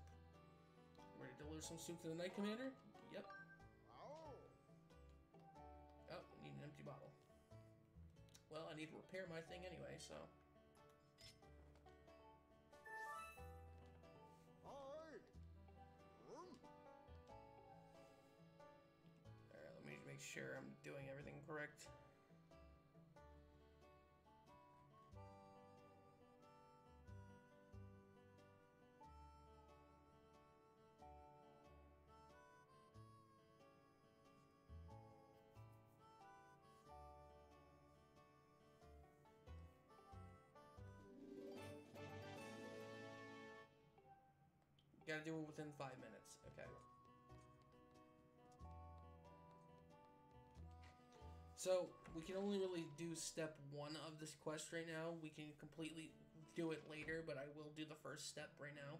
Ready to deliver some soup to the Night Commander? Yep. Oh, I need an empty bottle. Well, I need to repair my thing anyway, so. Alright, let me make sure I'm doing everything correct. Gotta do it within five minutes. Okay. So, we can only really do step one of this quest right now. We can completely do it later, but I will do the first step right now.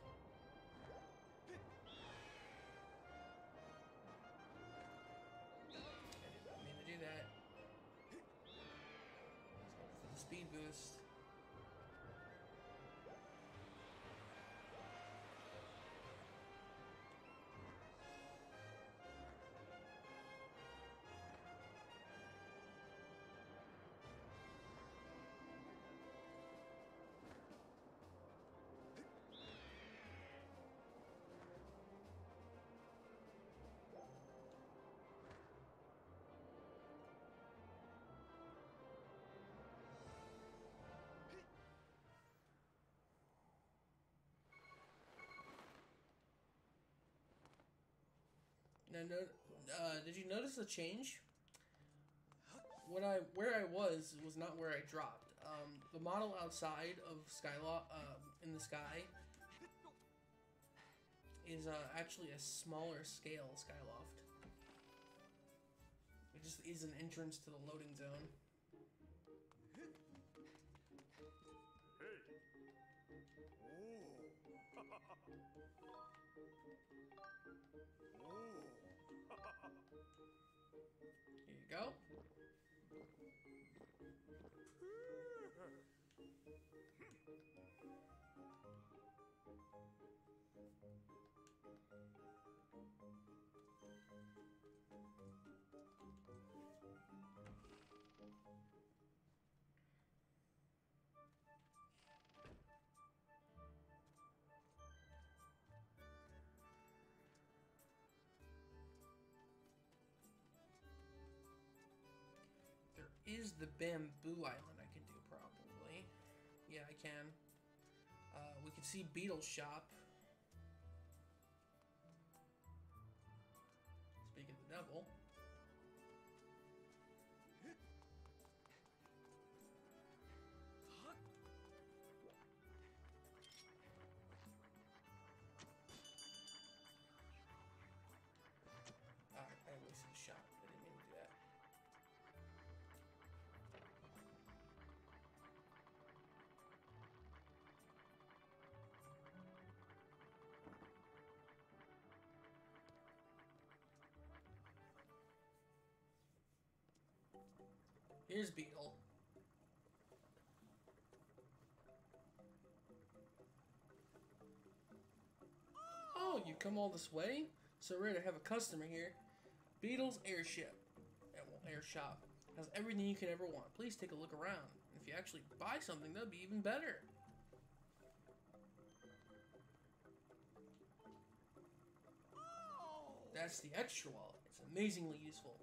That. Let's go for the speed boost. Now, uh, did you notice the change? What I where I was was not where I dropped. Um, the model outside of Skyloft, uh, in the sky, is uh, actually a smaller scale Skyloft. It just is an entrance to the loading zone. Here you go. the Bamboo Island I can do, probably. Yeah, I can. Uh, we can see Beetle's shop. Speaking of the devil. Alright, I wasted the shot. I didn't mean to do that. Here's Beedle. Oh, you come all this way? So rare to have a customer here. Beetle's Airship, well, Airshop, has everything you could ever want. Please take a look around. If you actually buy something, that'd be even better. Oh. That's the extra wallet. It's amazingly useful.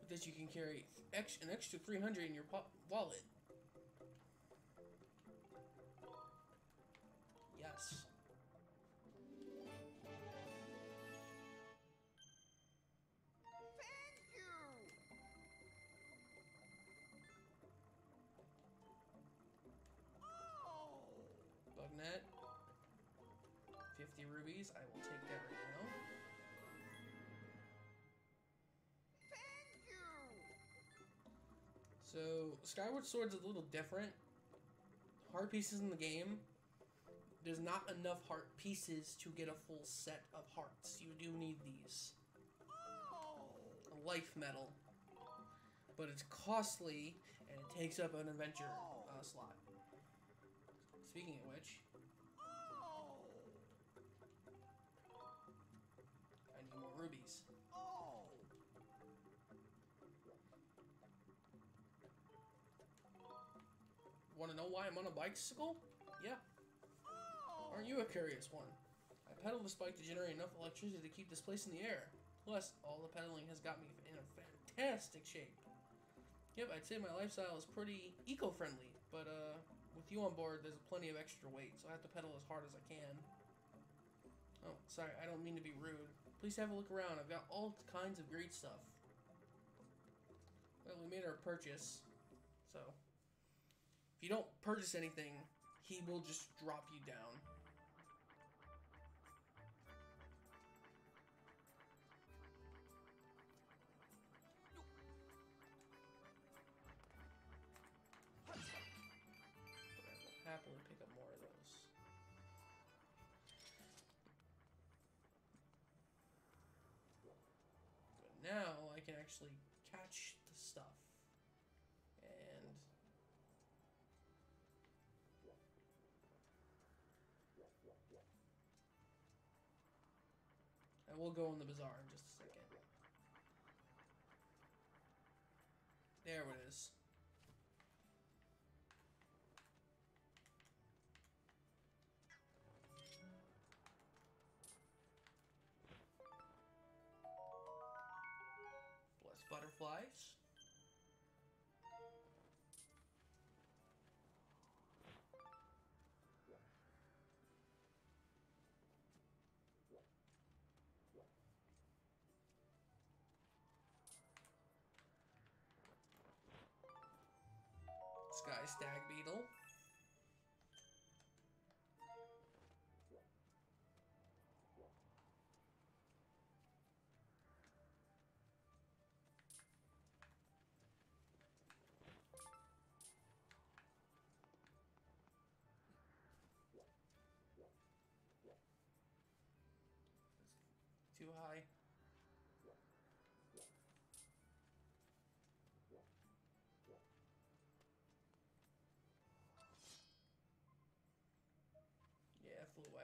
With this, you can carry ex an extra three hundred in your po wallet. Yes. Bugnet, fifty rubies, I will take that right now. Thank you! So, Skyward Sword's a little different. Heart pieces in the game, there's not enough heart pieces to get a full set of hearts. You do need these. Oh. A life medal. But it's costly, and it takes up an adventure uh, slot. Speaking of which, oh. I need more rubies. Oh. Want to know why I'm on a bicycle? Yeah. Oh. Aren't you a curious one? I pedal this bike to generate enough electricity to keep this place in the air. Plus, all the pedaling has got me in a fantastic shape. Yep, I'd say my lifestyle is pretty eco-friendly, but uh... with you on board, there's plenty of extra weight, so I have to pedal as hard as I can. Oh, sorry, I don't mean to be rude. Please have a look around. I've got all kinds of great stuff. Well, we made our purchase, so if you don't purchase anything, he will just drop you down. Happily pick up more of those. But now I can actually catch the stuff. And I will go in the bazaar in just a second. There it is. Butterflies. Sky Stag Beetle. Too high. Yeah, it flew away.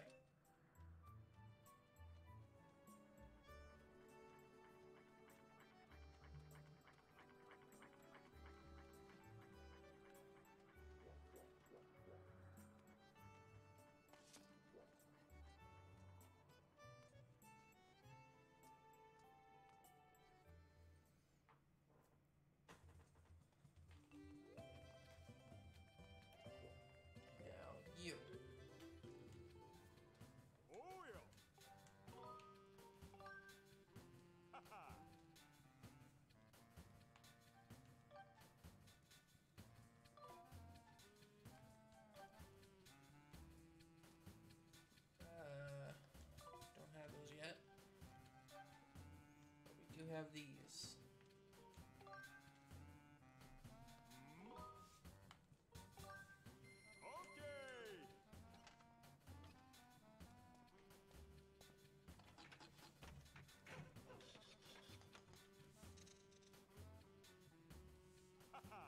have these. Okay. Haha.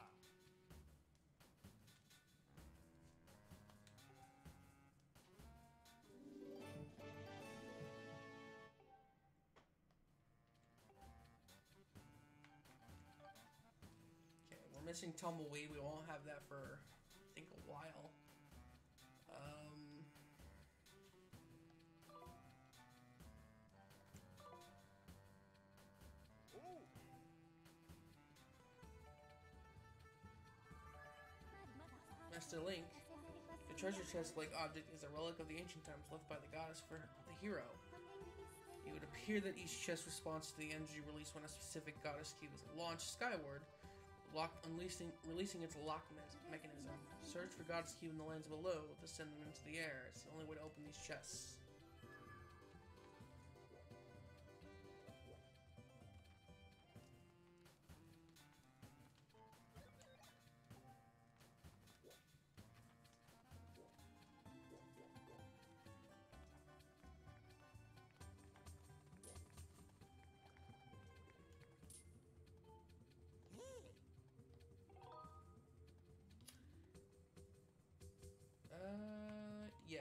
Missing tumbleweed, we won't have that for I think a while. Um, Master Link, the treasure chest-like object is a relic of the ancient times left by the goddess for the hero. It would appear that each chest responds to the energy released when a specific goddess key was launched skyward. Lock, unleashing, releasing its lock me mechanism. Search for God's Cube in the lands below to send them into the air. It's the only way to open these chests. Uh, yeah.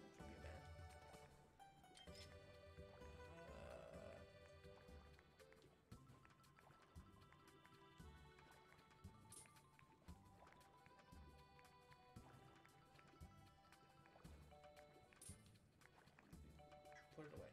looking good, man. Put it away.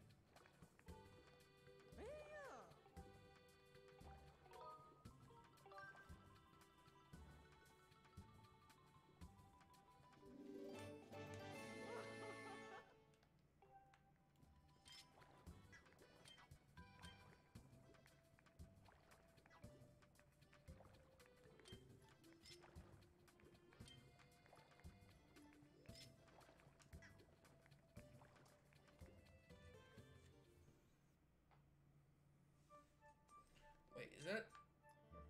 Wait, is that? Alright.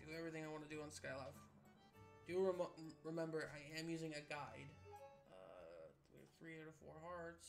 Did I do everything I want to do on Skyloft? Do rem remember, I am using a guide. Uh, we have three out of four hearts.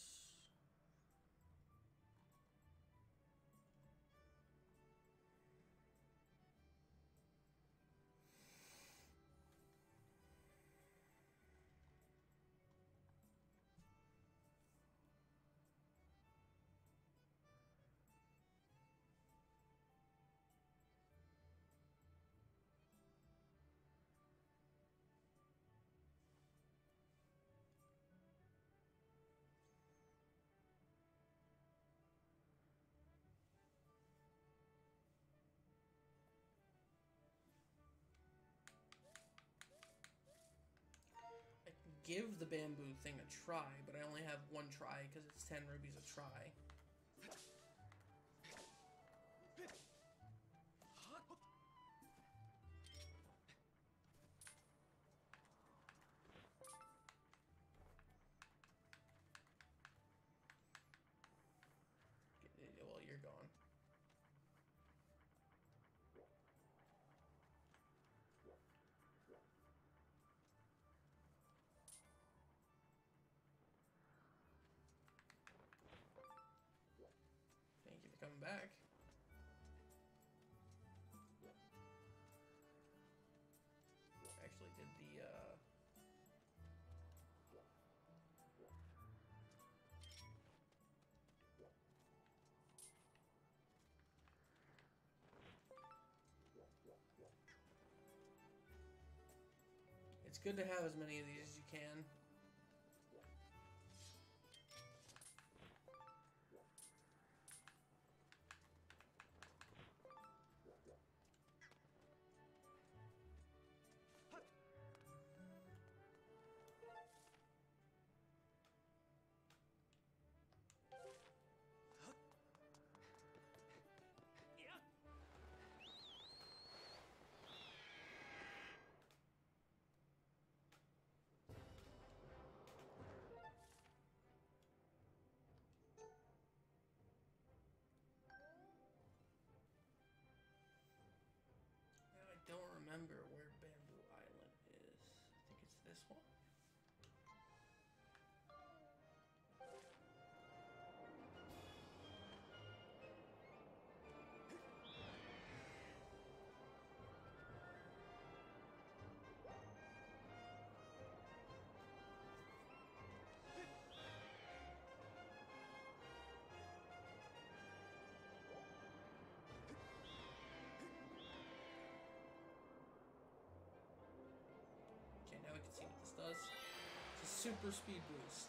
Give the bamboo thing a try, but I only have one try because it's ten rubies a try. Well, you're gone. Come back. I actually did the, uh... It's good to have as many of these as you can. super speed boost.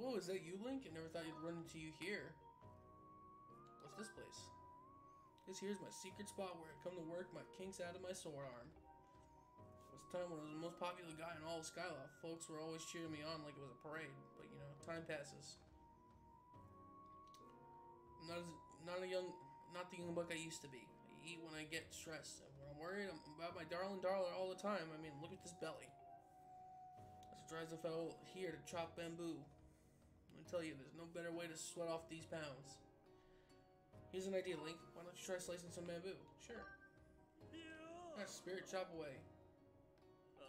Whoa, is that you, Link? I never thought you'd run into you here. What's this place? This here's my secret spot where I come to work my kinks out of my sword arm. It was a time when I was the most popular guy in all of Skyloft. Folks were always cheering me on like it was a parade, but you know, time passes. I'm not as, not a young, not the young buck I used to be. I eat when I get stressed, and when I'm worried I'm about my darling darling all the time. I mean, look at this belly. That's what drives the fellow here to chop bamboo. Let me tell you, there's no better way to sweat off these pounds. Here's an idea, Link. Why don't you try slicing some bamboo? Sure. Yeah. Ah, spirit, chop away. Uh.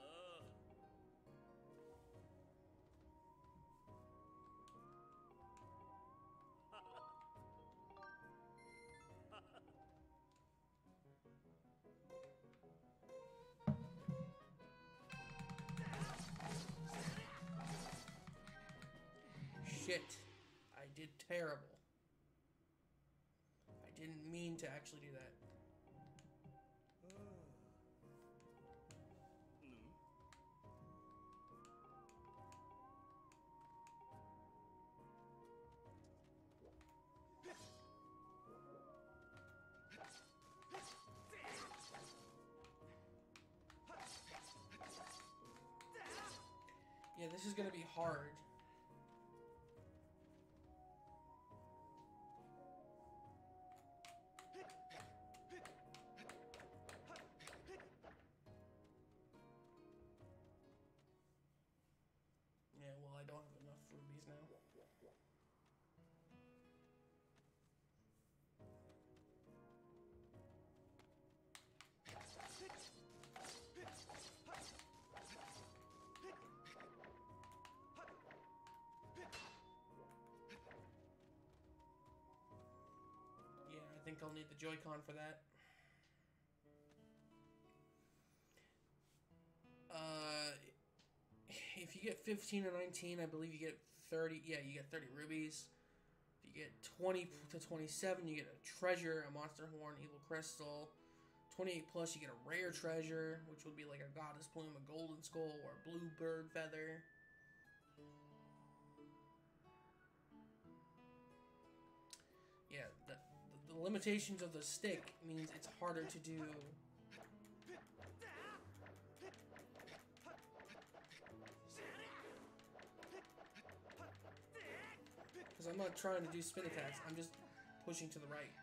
Shit, I did terrible. I didn't mean to actually do that. Mm. Yeah, this is gonna be hard. Yeah, I think I'll need the Joy-Con for that. Uh, if you get fifteen or nineteen, I believe you get thirty. Yeah, you get thirty rubies. If you get twenty to twenty-seven, you get a treasure, a monster horn, evil crystal. twenty-eight plus, you get a rare treasure, which would be like a goddess plume, a golden skull, or a blue bird feather. Yeah, the, the, the limitations of the stick means it's harder to do. Because I'm not trying to do spin attacks, I'm just pushing to the right.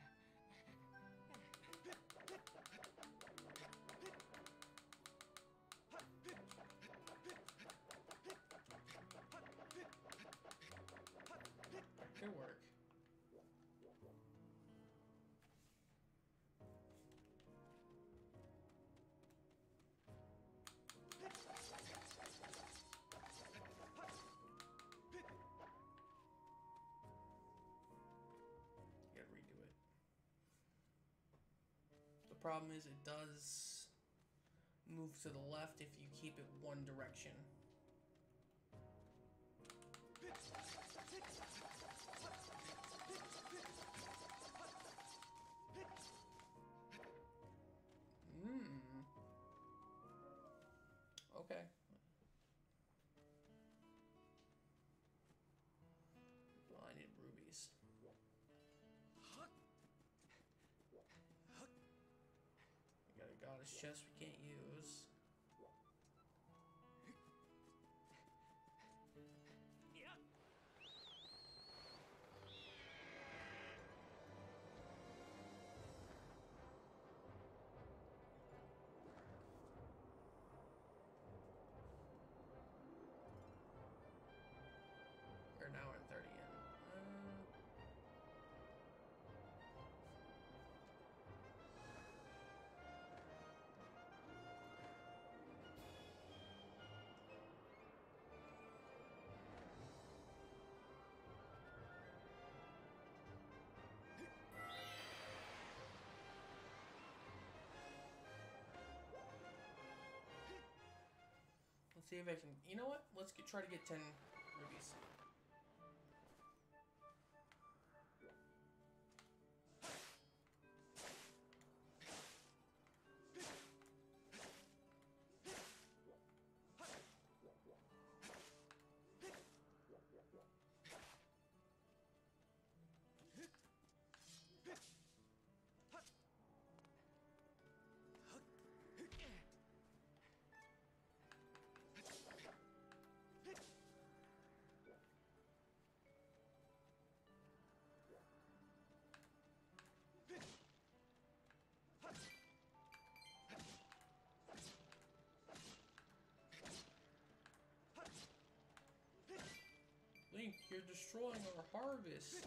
Good work. You gotta redo it. The problem is it does move to the left if you keep it one direction. Hmm. Okay. Well, I need rubies. We got a goddess chest we can't use. An hour and thirty in. Uh... See if I can. You know what? Let's get, try to get ten rubies. Link, you're destroying our harvest.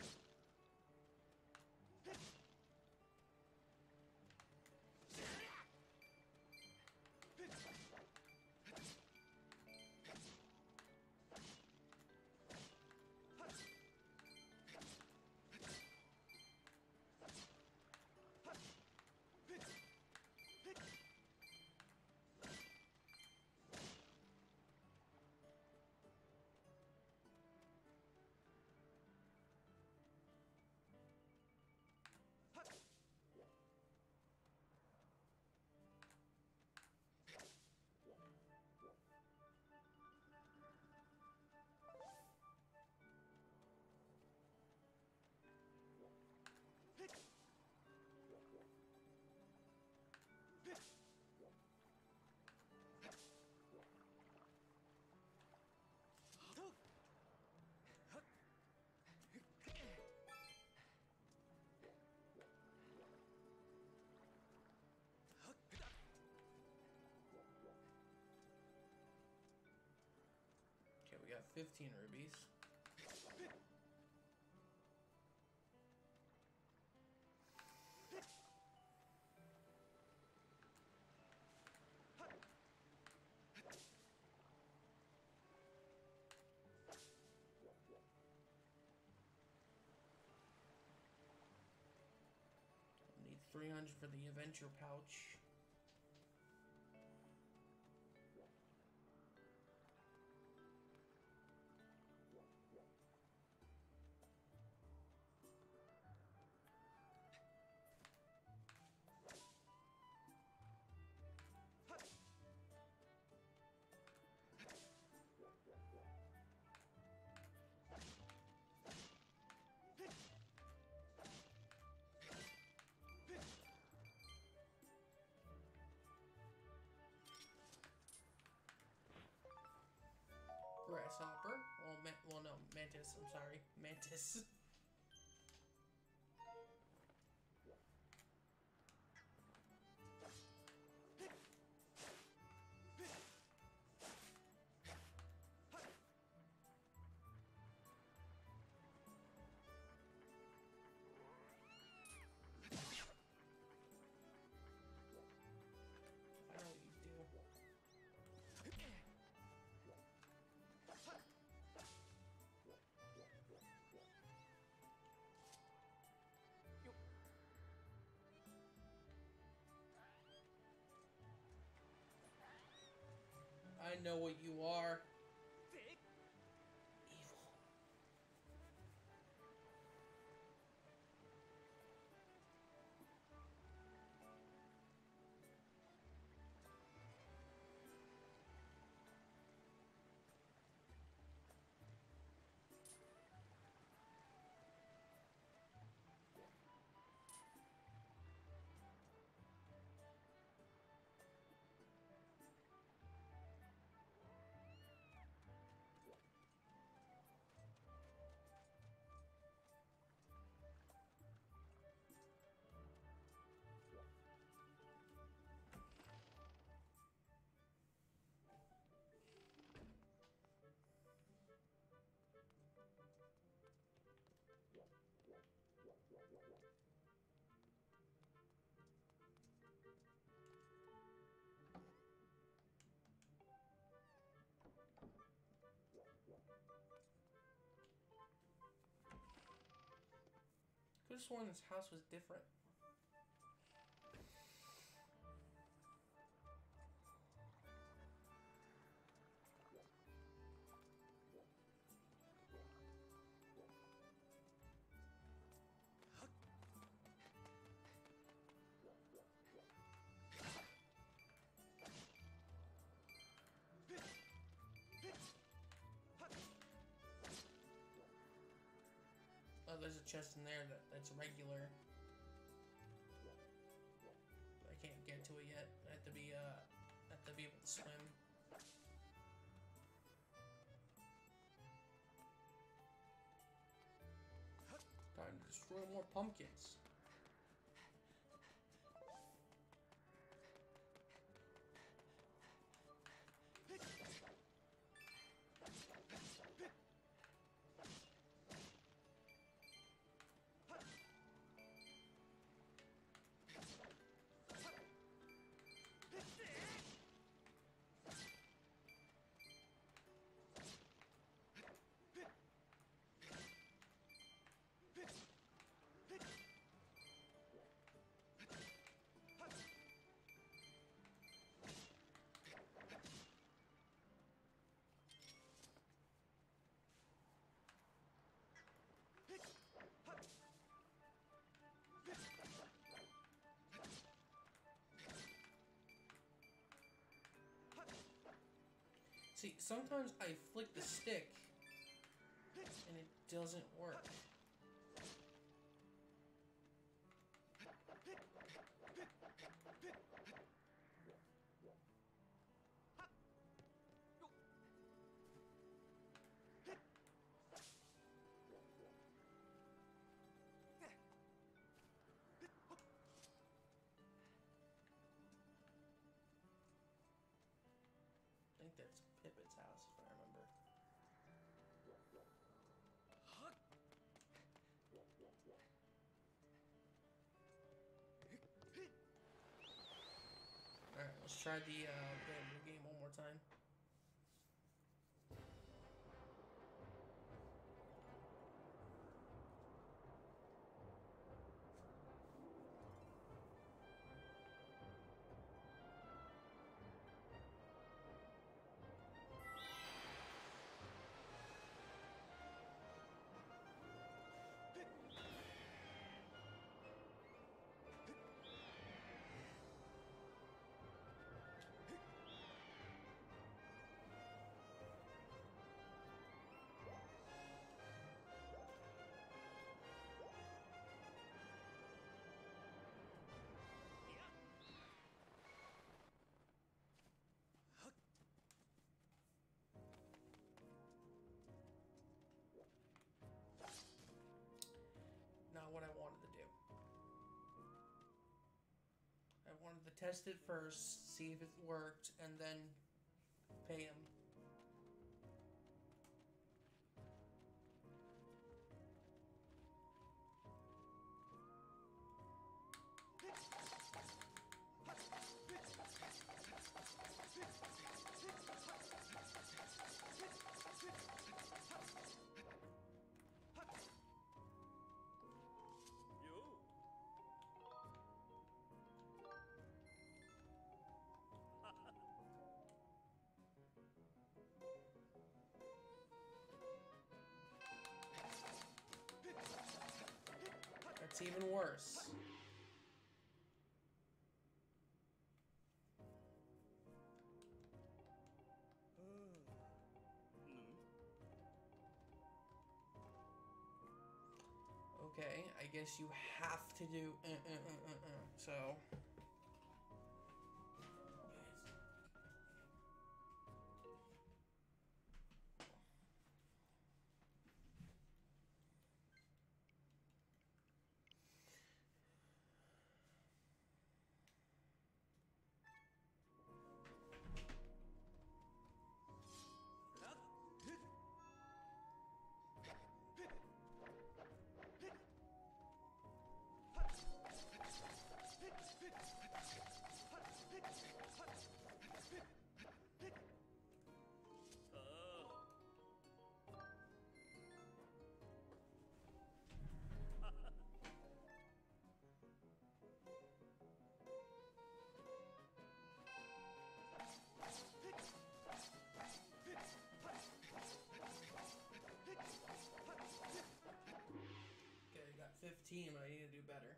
Okay, we got fifteen rubies. I'll need three hundred for the adventure pouch. Grasshopper. Well, ma well, no, mantis. I'm sorry, mantis. I know what you are. Evil. I just sworn this house was different. there's a chest in there that, that's regular. I can't get to it yet. I have to be, uh, I have to be able to swim. Time to destroy more pumpkins. See, sometimes I flick the stick and it doesn't work. Let's try the uh, bamboo game one more time. Not what I wanted to do. I wanted to test it first, see if it worked, and then pay him. That's even worse. Okay, I guess you have to do uh, uh, uh, uh, uh, so. fifteen, I need to do better.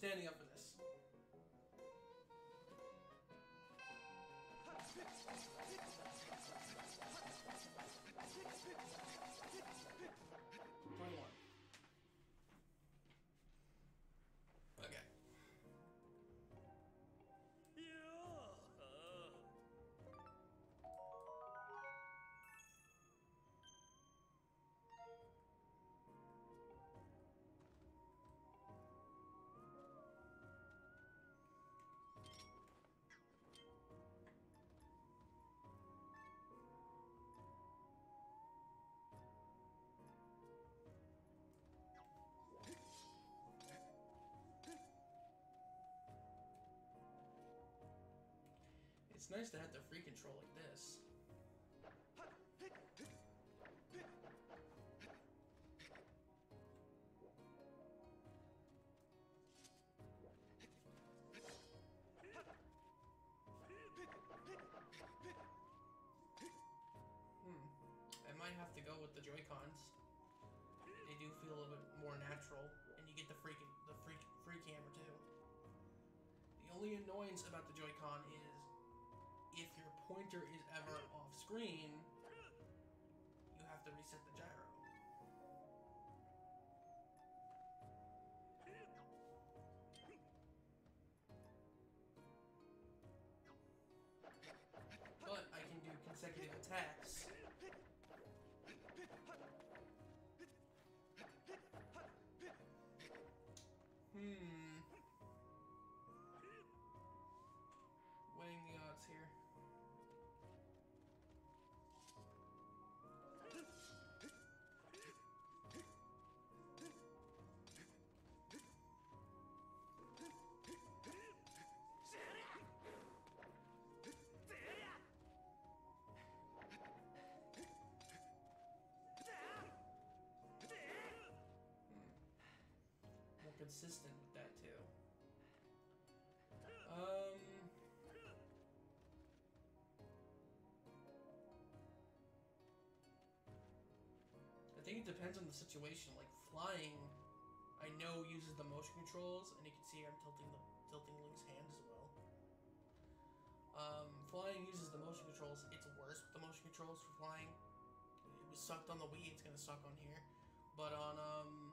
standing up for this. twenty-one. Okay. It's nice to have the free control like this. Hmm. I might have to go with the Joy-Cons. They do feel a little bit more natural, and you get the free the free free camera too. The only annoyance about the Joy-Con is, if your pointer is ever off screen, you have to reset the gyro. But I can do consecutive attacks. Hmm. Weighing the odds here. More consistent with that too. Um. I think it depends on the situation. Like flying, I know uses the motion controls, and you can see I'm tilting the tilting Link's hand as well. Um, flying uses the motion controls. It's worse with the motion controls for flying. It was sucked on the Wii. It's gonna suck on here, but on um,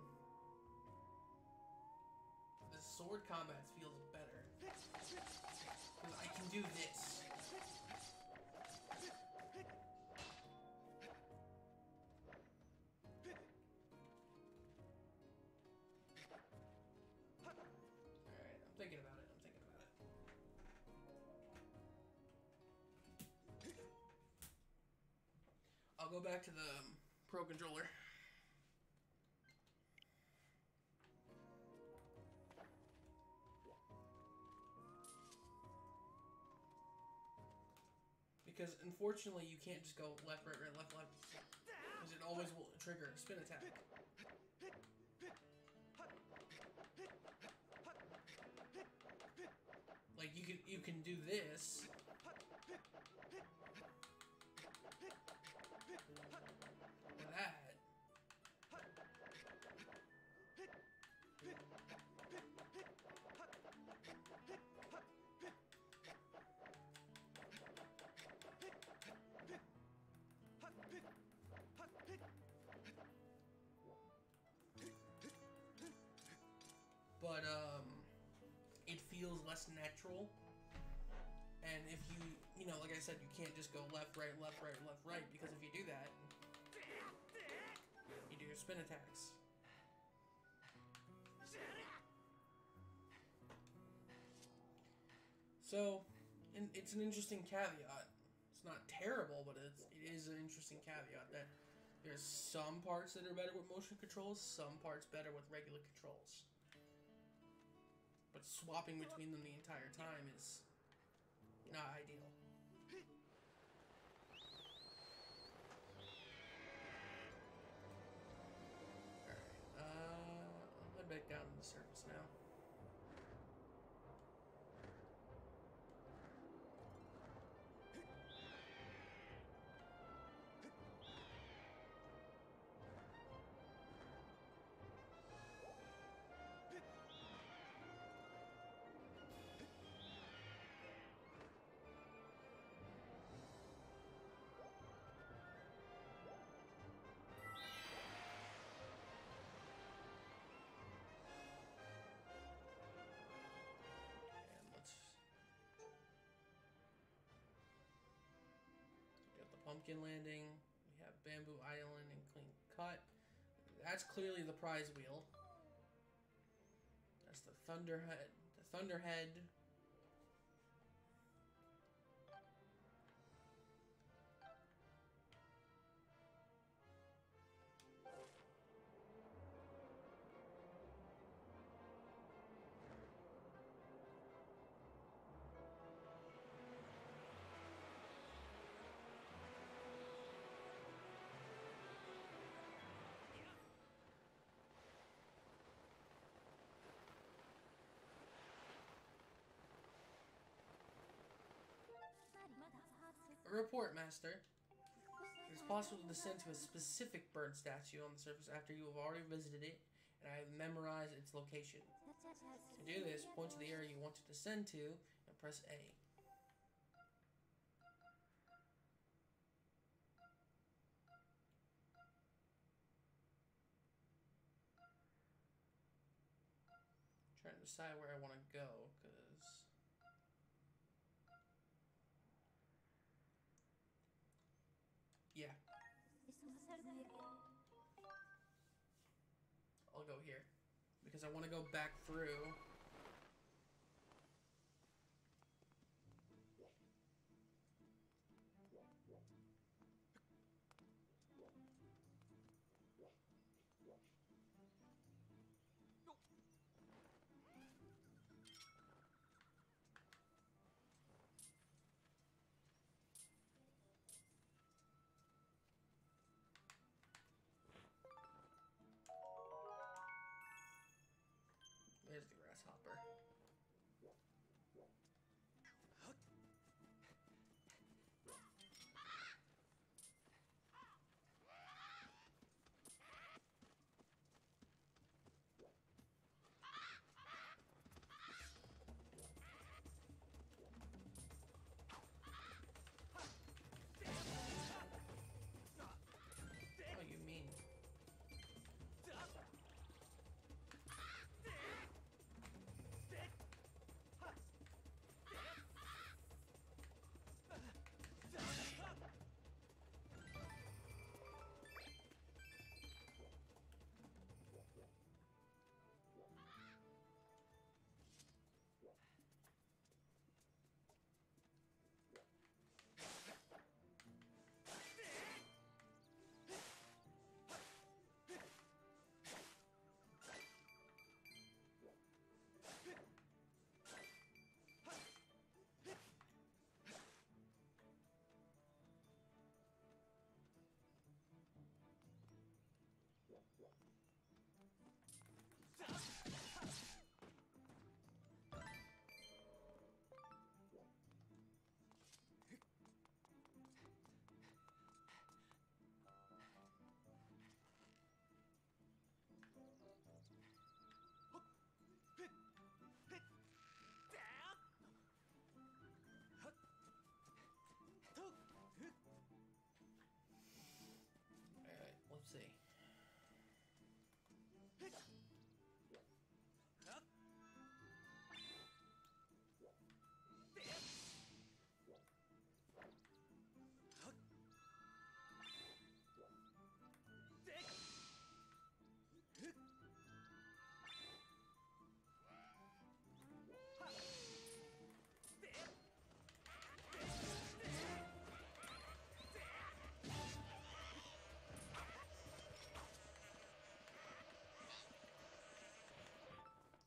the sword combat feels better because I can do this. I'm thinking about it, I'm thinking about it. I'll go back to the um, Pro Controller. Because unfortunately you can't just go left, right, right, left, left. Because it always will trigger a spin attack. Like you can you can do this. That. But um it feels less natural, and if you, you know, like I said, you can't just go left, right, left, right, left, right, because if you do that, you do your spin attacks. So, and it's an interesting caveat. It's not terrible, but it's, it is an interesting caveat that there's some parts that are better with motion controls, some parts better with regular controls. But swapping between them the entire time is not ideal. Alright, uh, I'll head back down to the surface now. Pumpkin Landing. We have Bamboo Island and Clean Cut. That's clearly the prize wheel. That's the Thunderhead. The Thunderhead. Report, Master. It is possible to descend to a specific bird statue on the surface after you have already visited it, and I have memorized its location. To do this, point to the area you want to descend to, and press A. I'm trying to decide where I want to go, because... yeah. I'll go here. Because I want to go back through. There's the grasshopper. See.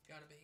Gotta be.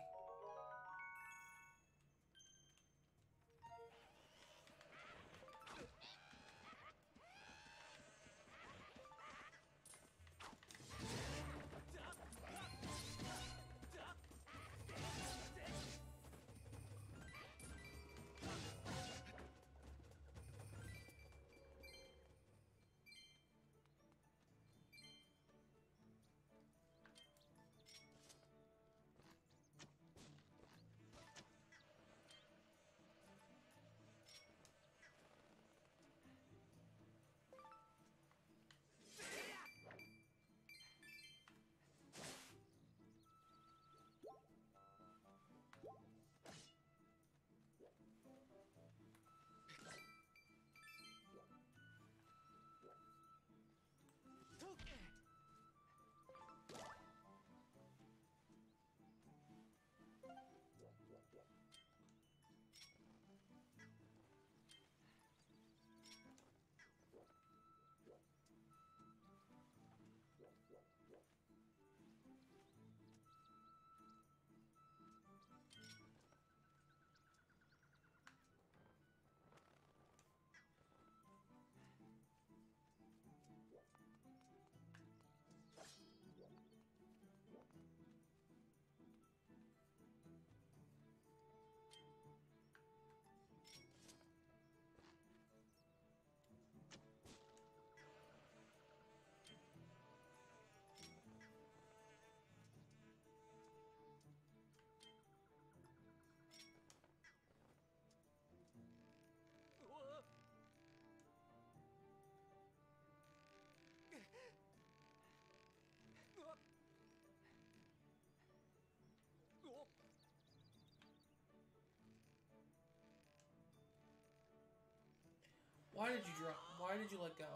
Why did you drop? Why did you let go?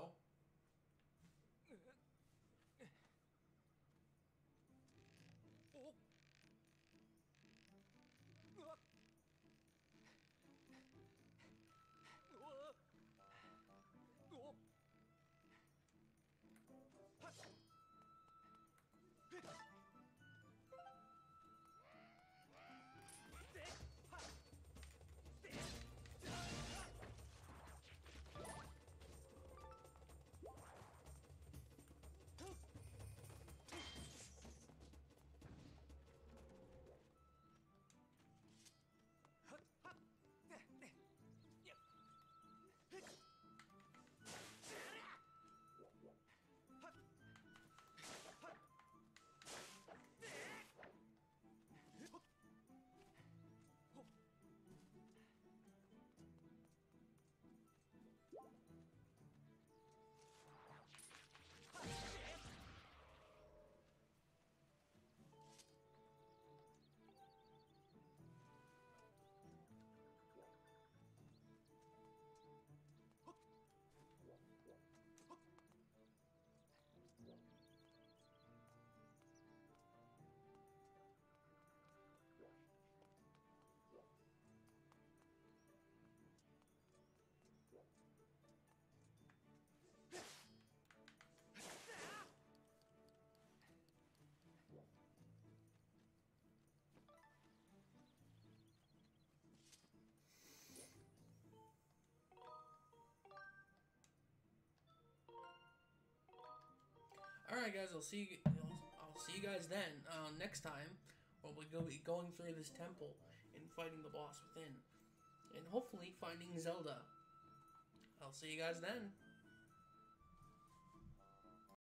Alright guys, I'll see you, I'll, I'll see you guys then. Uh, next time, we'll be going through this temple and fighting the boss within. And hopefully finding Zelda. I'll see you guys then.